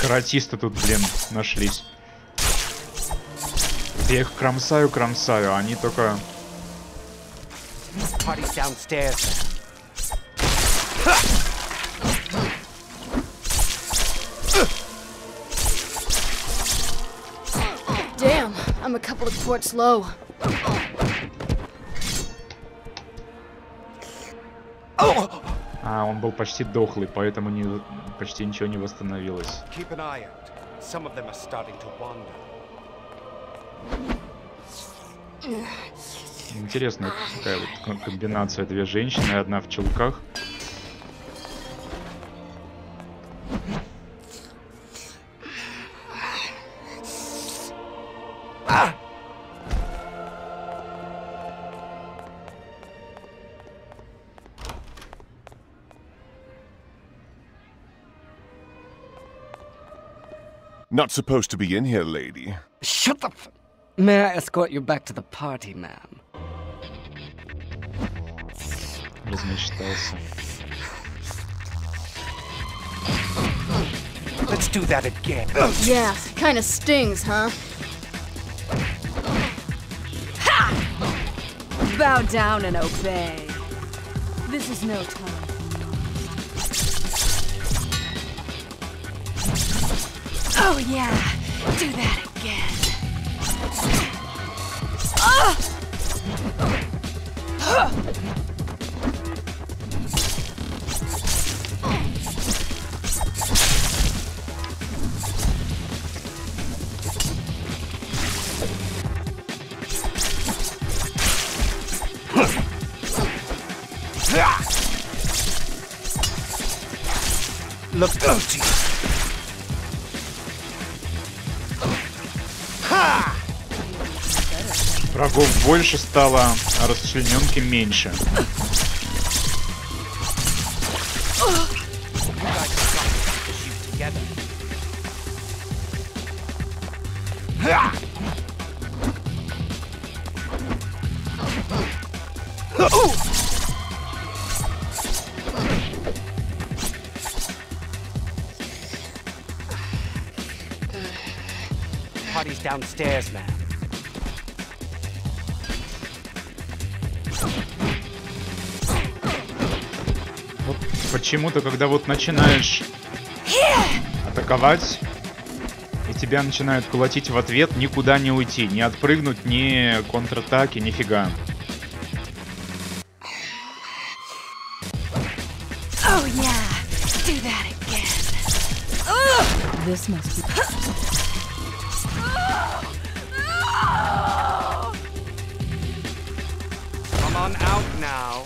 Каратисты тут, блин, нашлись. Я их кромсаю, кромсаю, а они только... Damn, I'm a couple of quarts low. А, он был почти дохлый, поэтому не, почти ничего не восстановилось. Интересная такая вот комбинация. Две женщины, одна в чулках. Not supposed to be in here, lady. Shut up. May I escort you back to the party, ma'am? Let's do that again. Yeah, kind of stings, huh? Ha! Bow down and obey. This is no time. Oh yeah, do that again. Ah! Huh! Look out! Врагов больше стало, а расчлененки меньше. party's downstairs, man. Вот почему-то, когда вот начинаешь атаковать, и тебя начинают колотить в ответ, никуда не уйти, не отпрыгнуть, ни контратаки, нифига. This must be... Come on out now.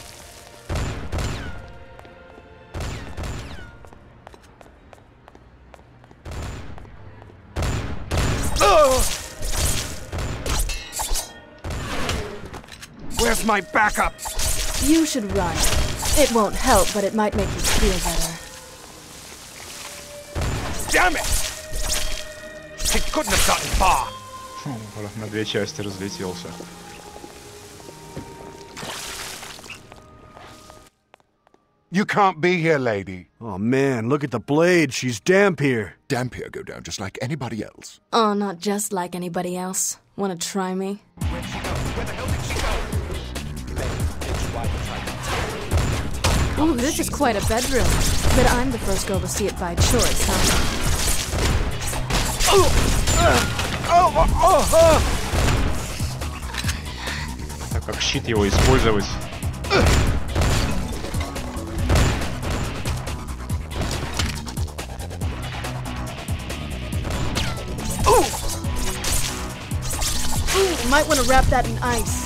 Where's my backup? You should run. It won't help, but it might make you feel better. Damn it! It couldn't have gotten far. На две части разлетелся. You can't be here, lady. Oh man, look at the blade. She's Dhampir. Dhampir go down just like anybody else. Oh, not just like anybody else. Wanna try me? Where'd she go? Where the hell did she go? Ooh, this is quite a bedroom. But I'm the first girl to see it by choice, huh? Так как щит его использовать. Might want to wrap that in ice.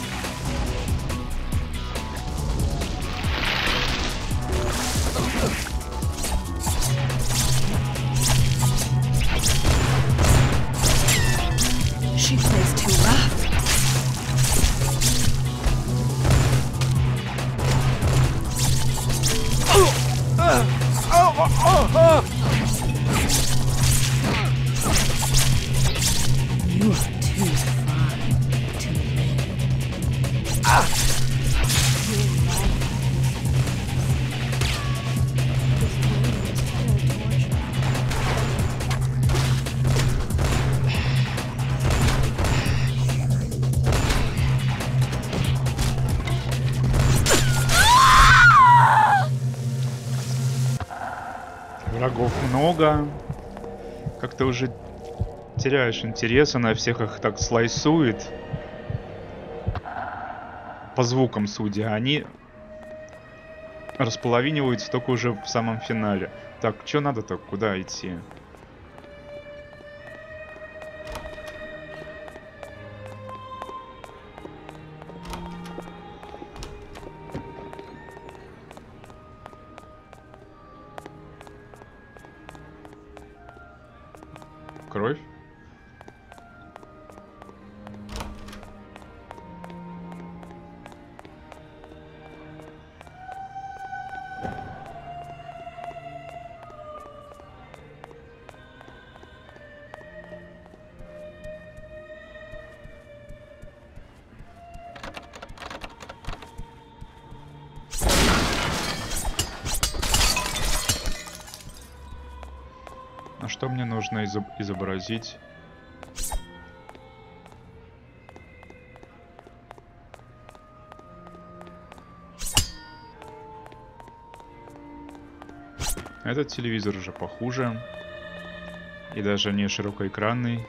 Как ты уже теряешь интерес, она всех их так слайсует. По звукам судя, они располовиниваются только уже в самом финале. Так, что надо-то? Куда идти? Кровь. Что мне нужно изоб- изобразить? Этот телевизор уже похуже. И даже не широкоэкранный.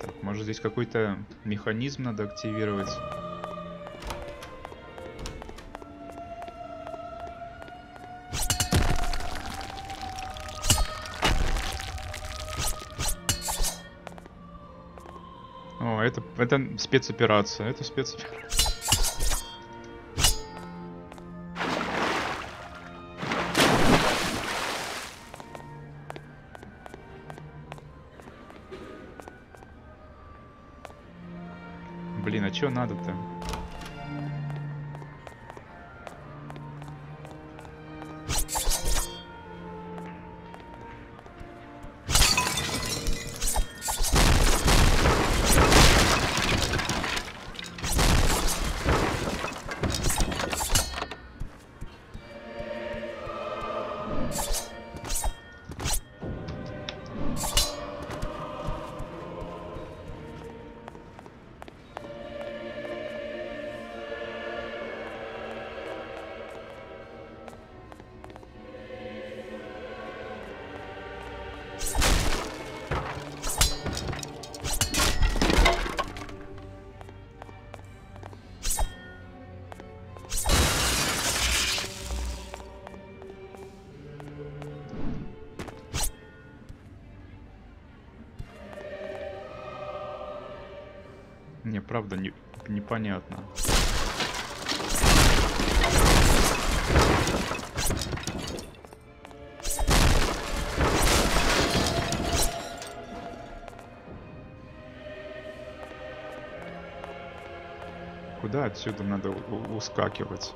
Так, может здесь какой-то механизм надо активировать? Это, это спецоперация, это спецоперация. Блин, а чё надо-то? правда не, непонятно. Куда отсюда надо ускакивать?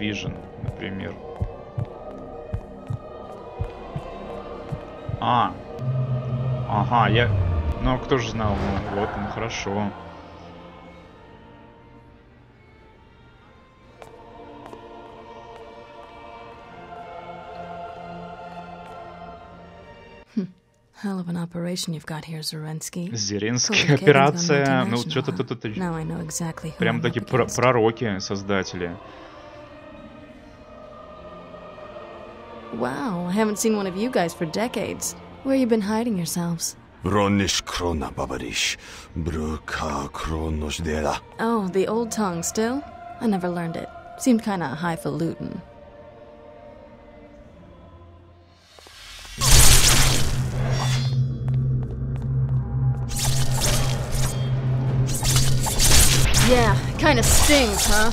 Vision, например. А, ага, я, ну а кто же знал, ну вот, ну хорошо. Hell of an operation you've got here, Zerinsky. Зеринский, операция, ну что-то тут прям такие пророки, создатели. Wow, I haven't seen one of you guys for decades. Where you been hiding yourselves? Bronish krona babarish, bruka kronos dela. Oh, the old tongue still? I never learned it. Seemed kind of highfalutin. Yeah, kind of stings, huh?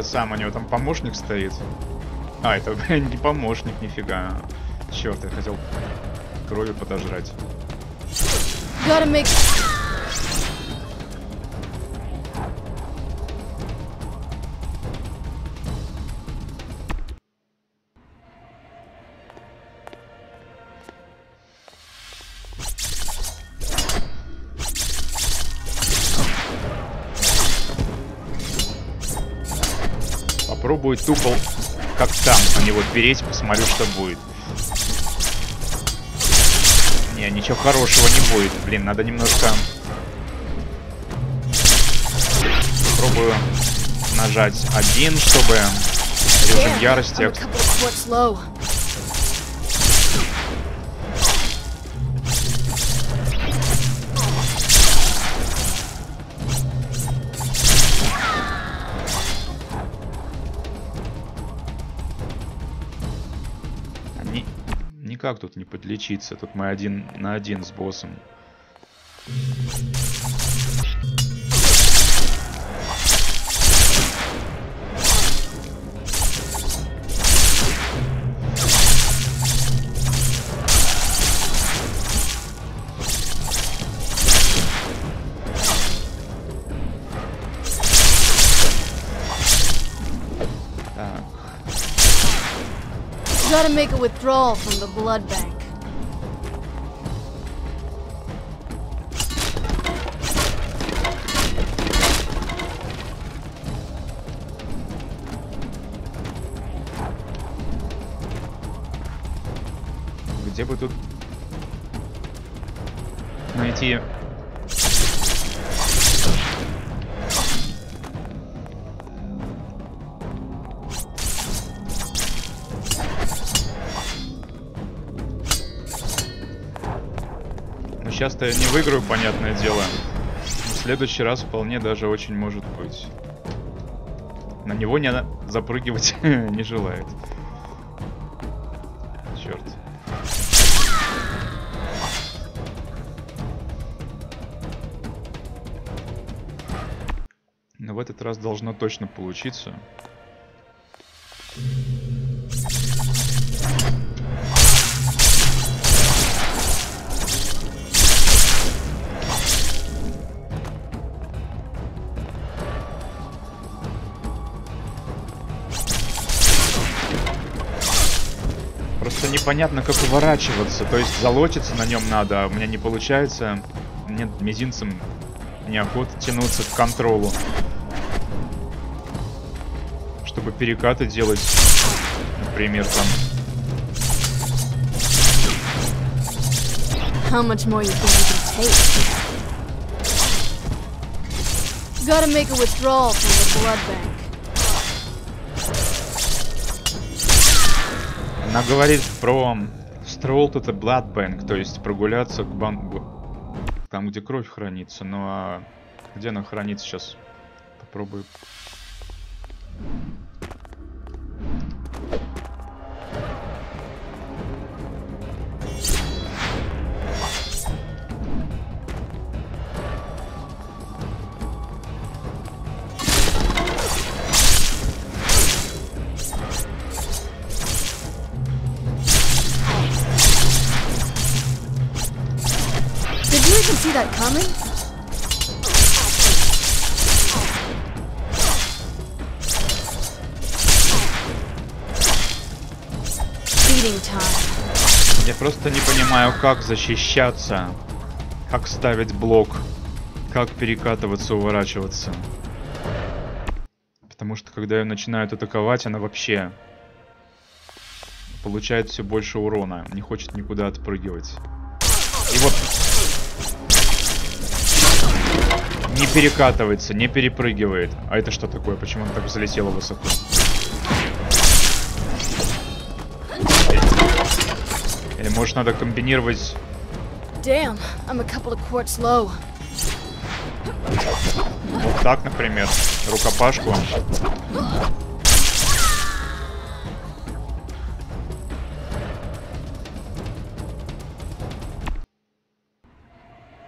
Сам у него там помощник стоит. А, это не помощник, нифига. Черт, я хотел крови подожрать. Будет тупо, как там, на него переть, посмотрю, что будет. Не, ничего хорошего не будет. Блин, надо немножко... Попробую нажать один, чтобы режим ярости... Как тут не подлечиться? Тут мы один на один с боссом. Gotta make a withdrawal from the blood bank. Где бы тут найти? Но сейчас-то я не выиграю, понятное дело. Но в следующий раз вполне даже очень может быть. На него не она запрыгивать не желает. Черт. Но в этот раз должно точно получиться. Просто непонятно, как уворачиваться. То есть залочиться на нем надо, а у меня не получается. Мне мизинцем неохота тянуться к контролу, чтобы перекаты делать, например, там. How much more you think you can take? You gotta make a withdrawal from the blood bank. Она говорит про stroll to the blood bank, то есть прогуляться к банку, там, где кровь хранится. Ну а где она хранится сейчас? Попробую. Я просто не понимаю, как защищаться, как ставить блок, как перекатываться, уворачиваться. Потому что когда ее начинают атаковать, она вообще получает все больше урона, не хочет никуда отпрыгивать. И вот не перекатывается, не перепрыгивает. А это что такое? Почему она так взлетела высоко? Или может надо комбинировать? Damn, I'm a couple of quarts low. Вот так, например, рукопашку.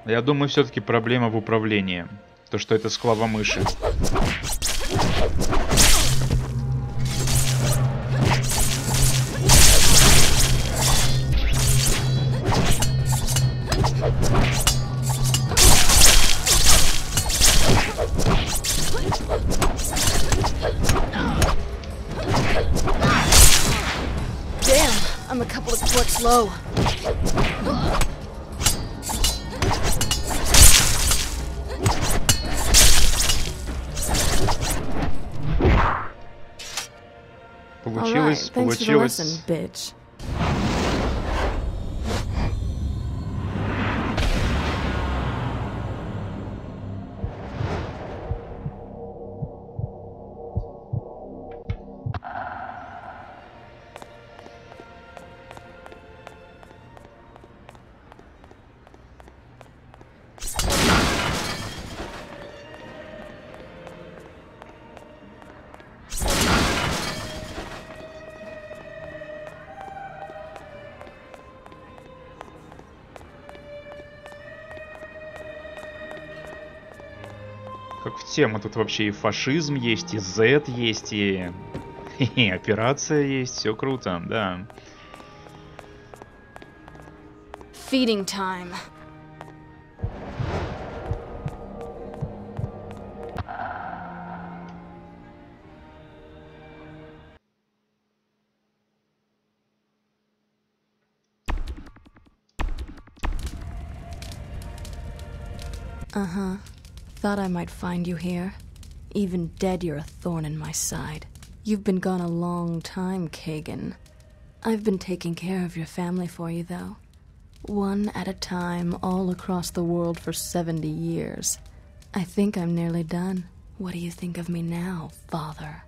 Я думаю, все-таки проблема в управлении. То, что это склава мыши. Damn, I'm a couple of quarts low. Получилось, получилось. Тема тут вообще и фашизм есть, и Z есть, и... и операция есть, все круто, да. Feeding time. Ага. Uh-huh. Thought I might find you here. Even dead, you're a thorn in my side. You've been gone a long time, Kagan. I've been taking care of your family for you, though. One at a time, all across the world for seventy years. I think I'm nearly done. What do you think of me now, father?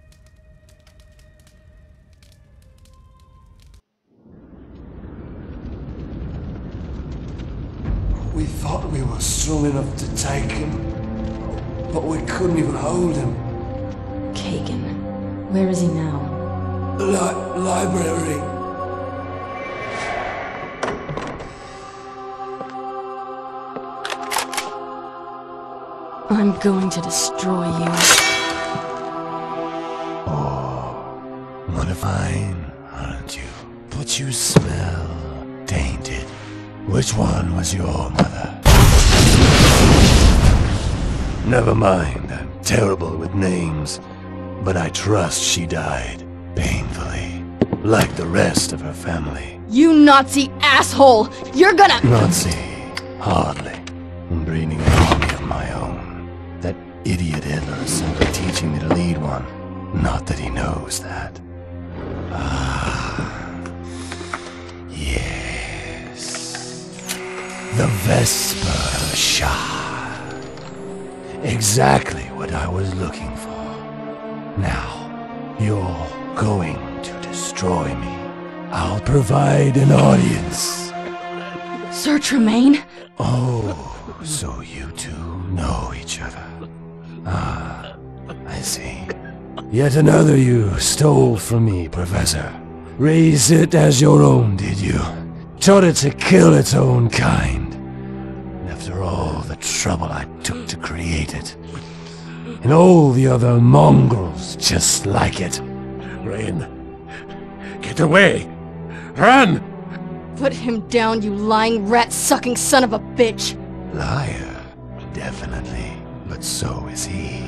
We thought we were strong enough to take him, but we couldn't even hold him. Kagan, where is he now? Li- library. I'm going to destroy you. Oh, modifying, aren't you? But you smell tainted. Which one was your mother? Never mind, I'm terrible with names, but I trust she died painfully, like the rest of her family. You Nazi asshole! You're gonna- Nazi? Hardly. I'm breeding an army of my own. That idiot Hitler is simply teaching me to lead one. Not that he knows that. Ah. Yes. The Vesper Shard. Exactly what I was looking for. Now, you're going to destroy me. I'll provide an audience. Sir Tremaine? Oh, so you two know each other. Ah, I see. Yet another you stole from me, Professor. Raise it as your own, did you? Taught it to kill its own kind. And after all the trouble I took to create it, and all the other mongrels just like it. Rain, get away! Run! Put him down, you lying, rat-sucking son of a bitch! Liar, definitely. But so is he.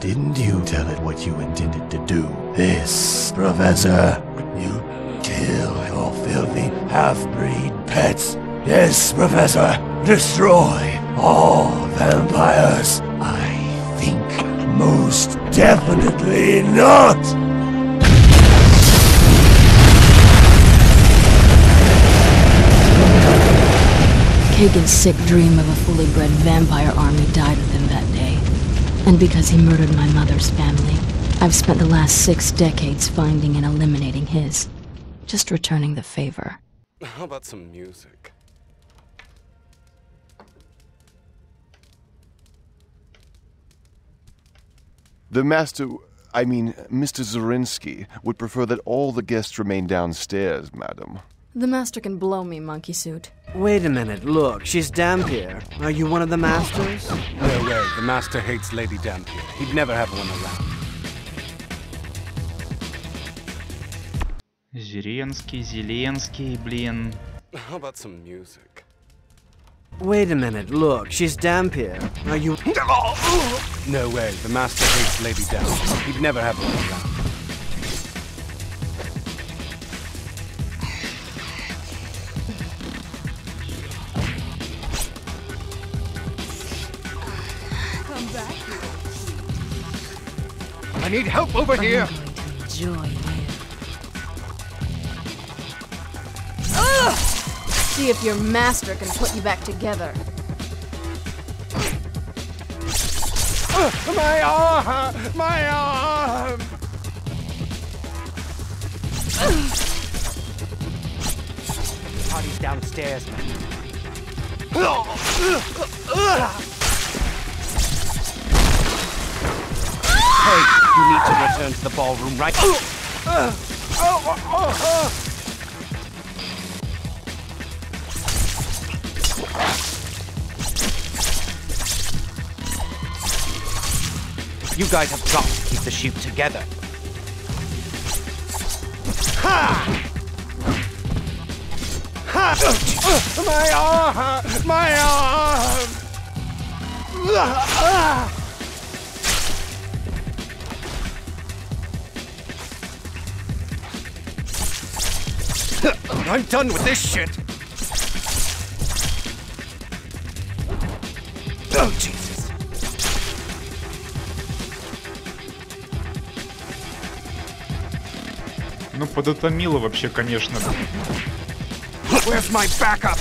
Didn't you tell it what you intended to do? This, Professor. You kill your filthy half-breed pets. Yes, Professor. Destroy all vampires. I think most definitely not! Kagan's sick dream of a fully bred vampire army died with him that day. And because he murdered my mother's family, I've spent the last six decades finding and eliminating his. Just returning the favor. How about some music? The master, I mean, Mister Zerinsky, would prefer that all the guests remain downstairs, madam. The master can blow me, monkey suit. Wait a minute, look, she's Dhampir. Are you one of the masters? No way, the master hates Lady Dhampir. He'd never have one around. Zerinsky, Zelinsky, блин. How about some music? Wait a minute, look, she's Dhampir. Are you... No way, the master hates Lady Dhampir. He'd never have one like that. Come back. I need help over I'm here! I'm going to enjoy you. Ugh! See if your master can put you back together. Uh, my arm! My arm! The party's downstairs, man. Hey, you need to return to the ballroom, right? Uh, uh, uh, uh, uh. You guys have got to keep the sheep together. Ha! Ha! Uh, my arm! My arm! Uh, uh. I'm done with this shit. Oh, jeez. Ну, подотомило вообще, конечно. Where's my backup?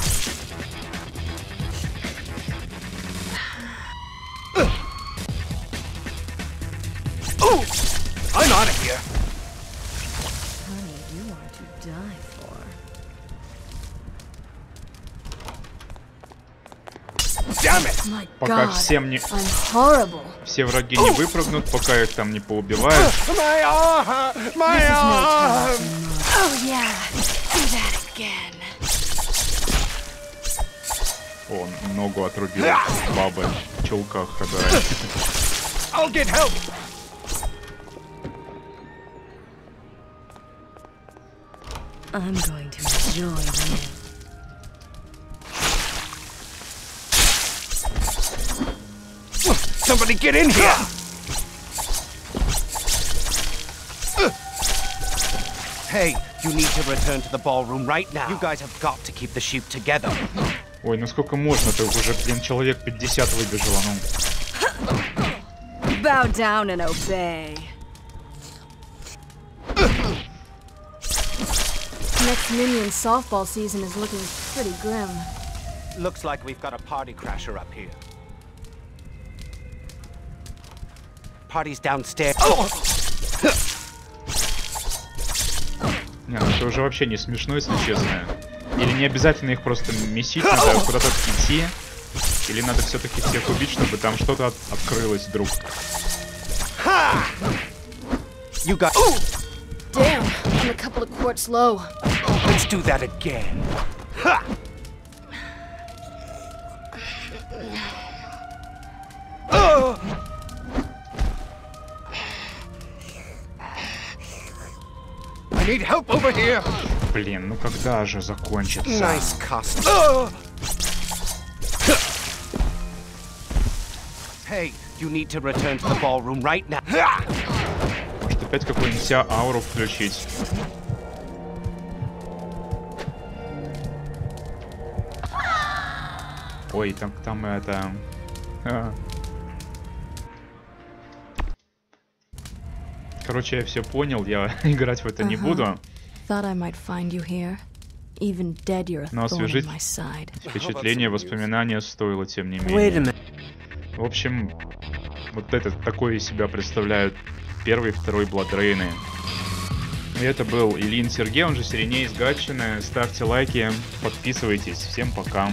Oh, I'm out of here. Honey, you want to die for? Пока всем не... все враги не выпрыгнут, пока их там не поубивают. Он ногу отрубил бабы в чулках, когда... I'm going to enjoy you. Somebody get in here! Hey, you need to return to the ballroom right now. You guys have got to keep the sheep together. Ой, ну сколько можно? Ты уже, блин, человек пятьдесят выбежала, ну. Bow down and obey. Next minion softball season is looking pretty grim. Looks like we've got a party crasher up here. Party's downstairs. Не, ну это уже вообще не смешно, если честно. Или не обязательно их просто месить, надо куда-то идти. Или надо все-таки всех убить, чтобы там что-то от открылось вдруг. You got... Damn, I'm a couple of quarts low. Let's do that again. Ha! Oh! I need help over here. Блин, ну когда же закончится? Nice costume. Oh! Hey, you need to return to the ballroom right now. Опять какую-нибудь ауру включить. Ой, там, там это... Короче, я все понял, я играть в это не буду. Но освежить впечатление, воспоминания стоило, тем не менее. В общем, вот это такое из себя представляют первый и второй BloodRayne. И это был Ильин Сергей, он же Сиреней из Гатчины. Ставьте лайки, подписывайтесь. Всем пока.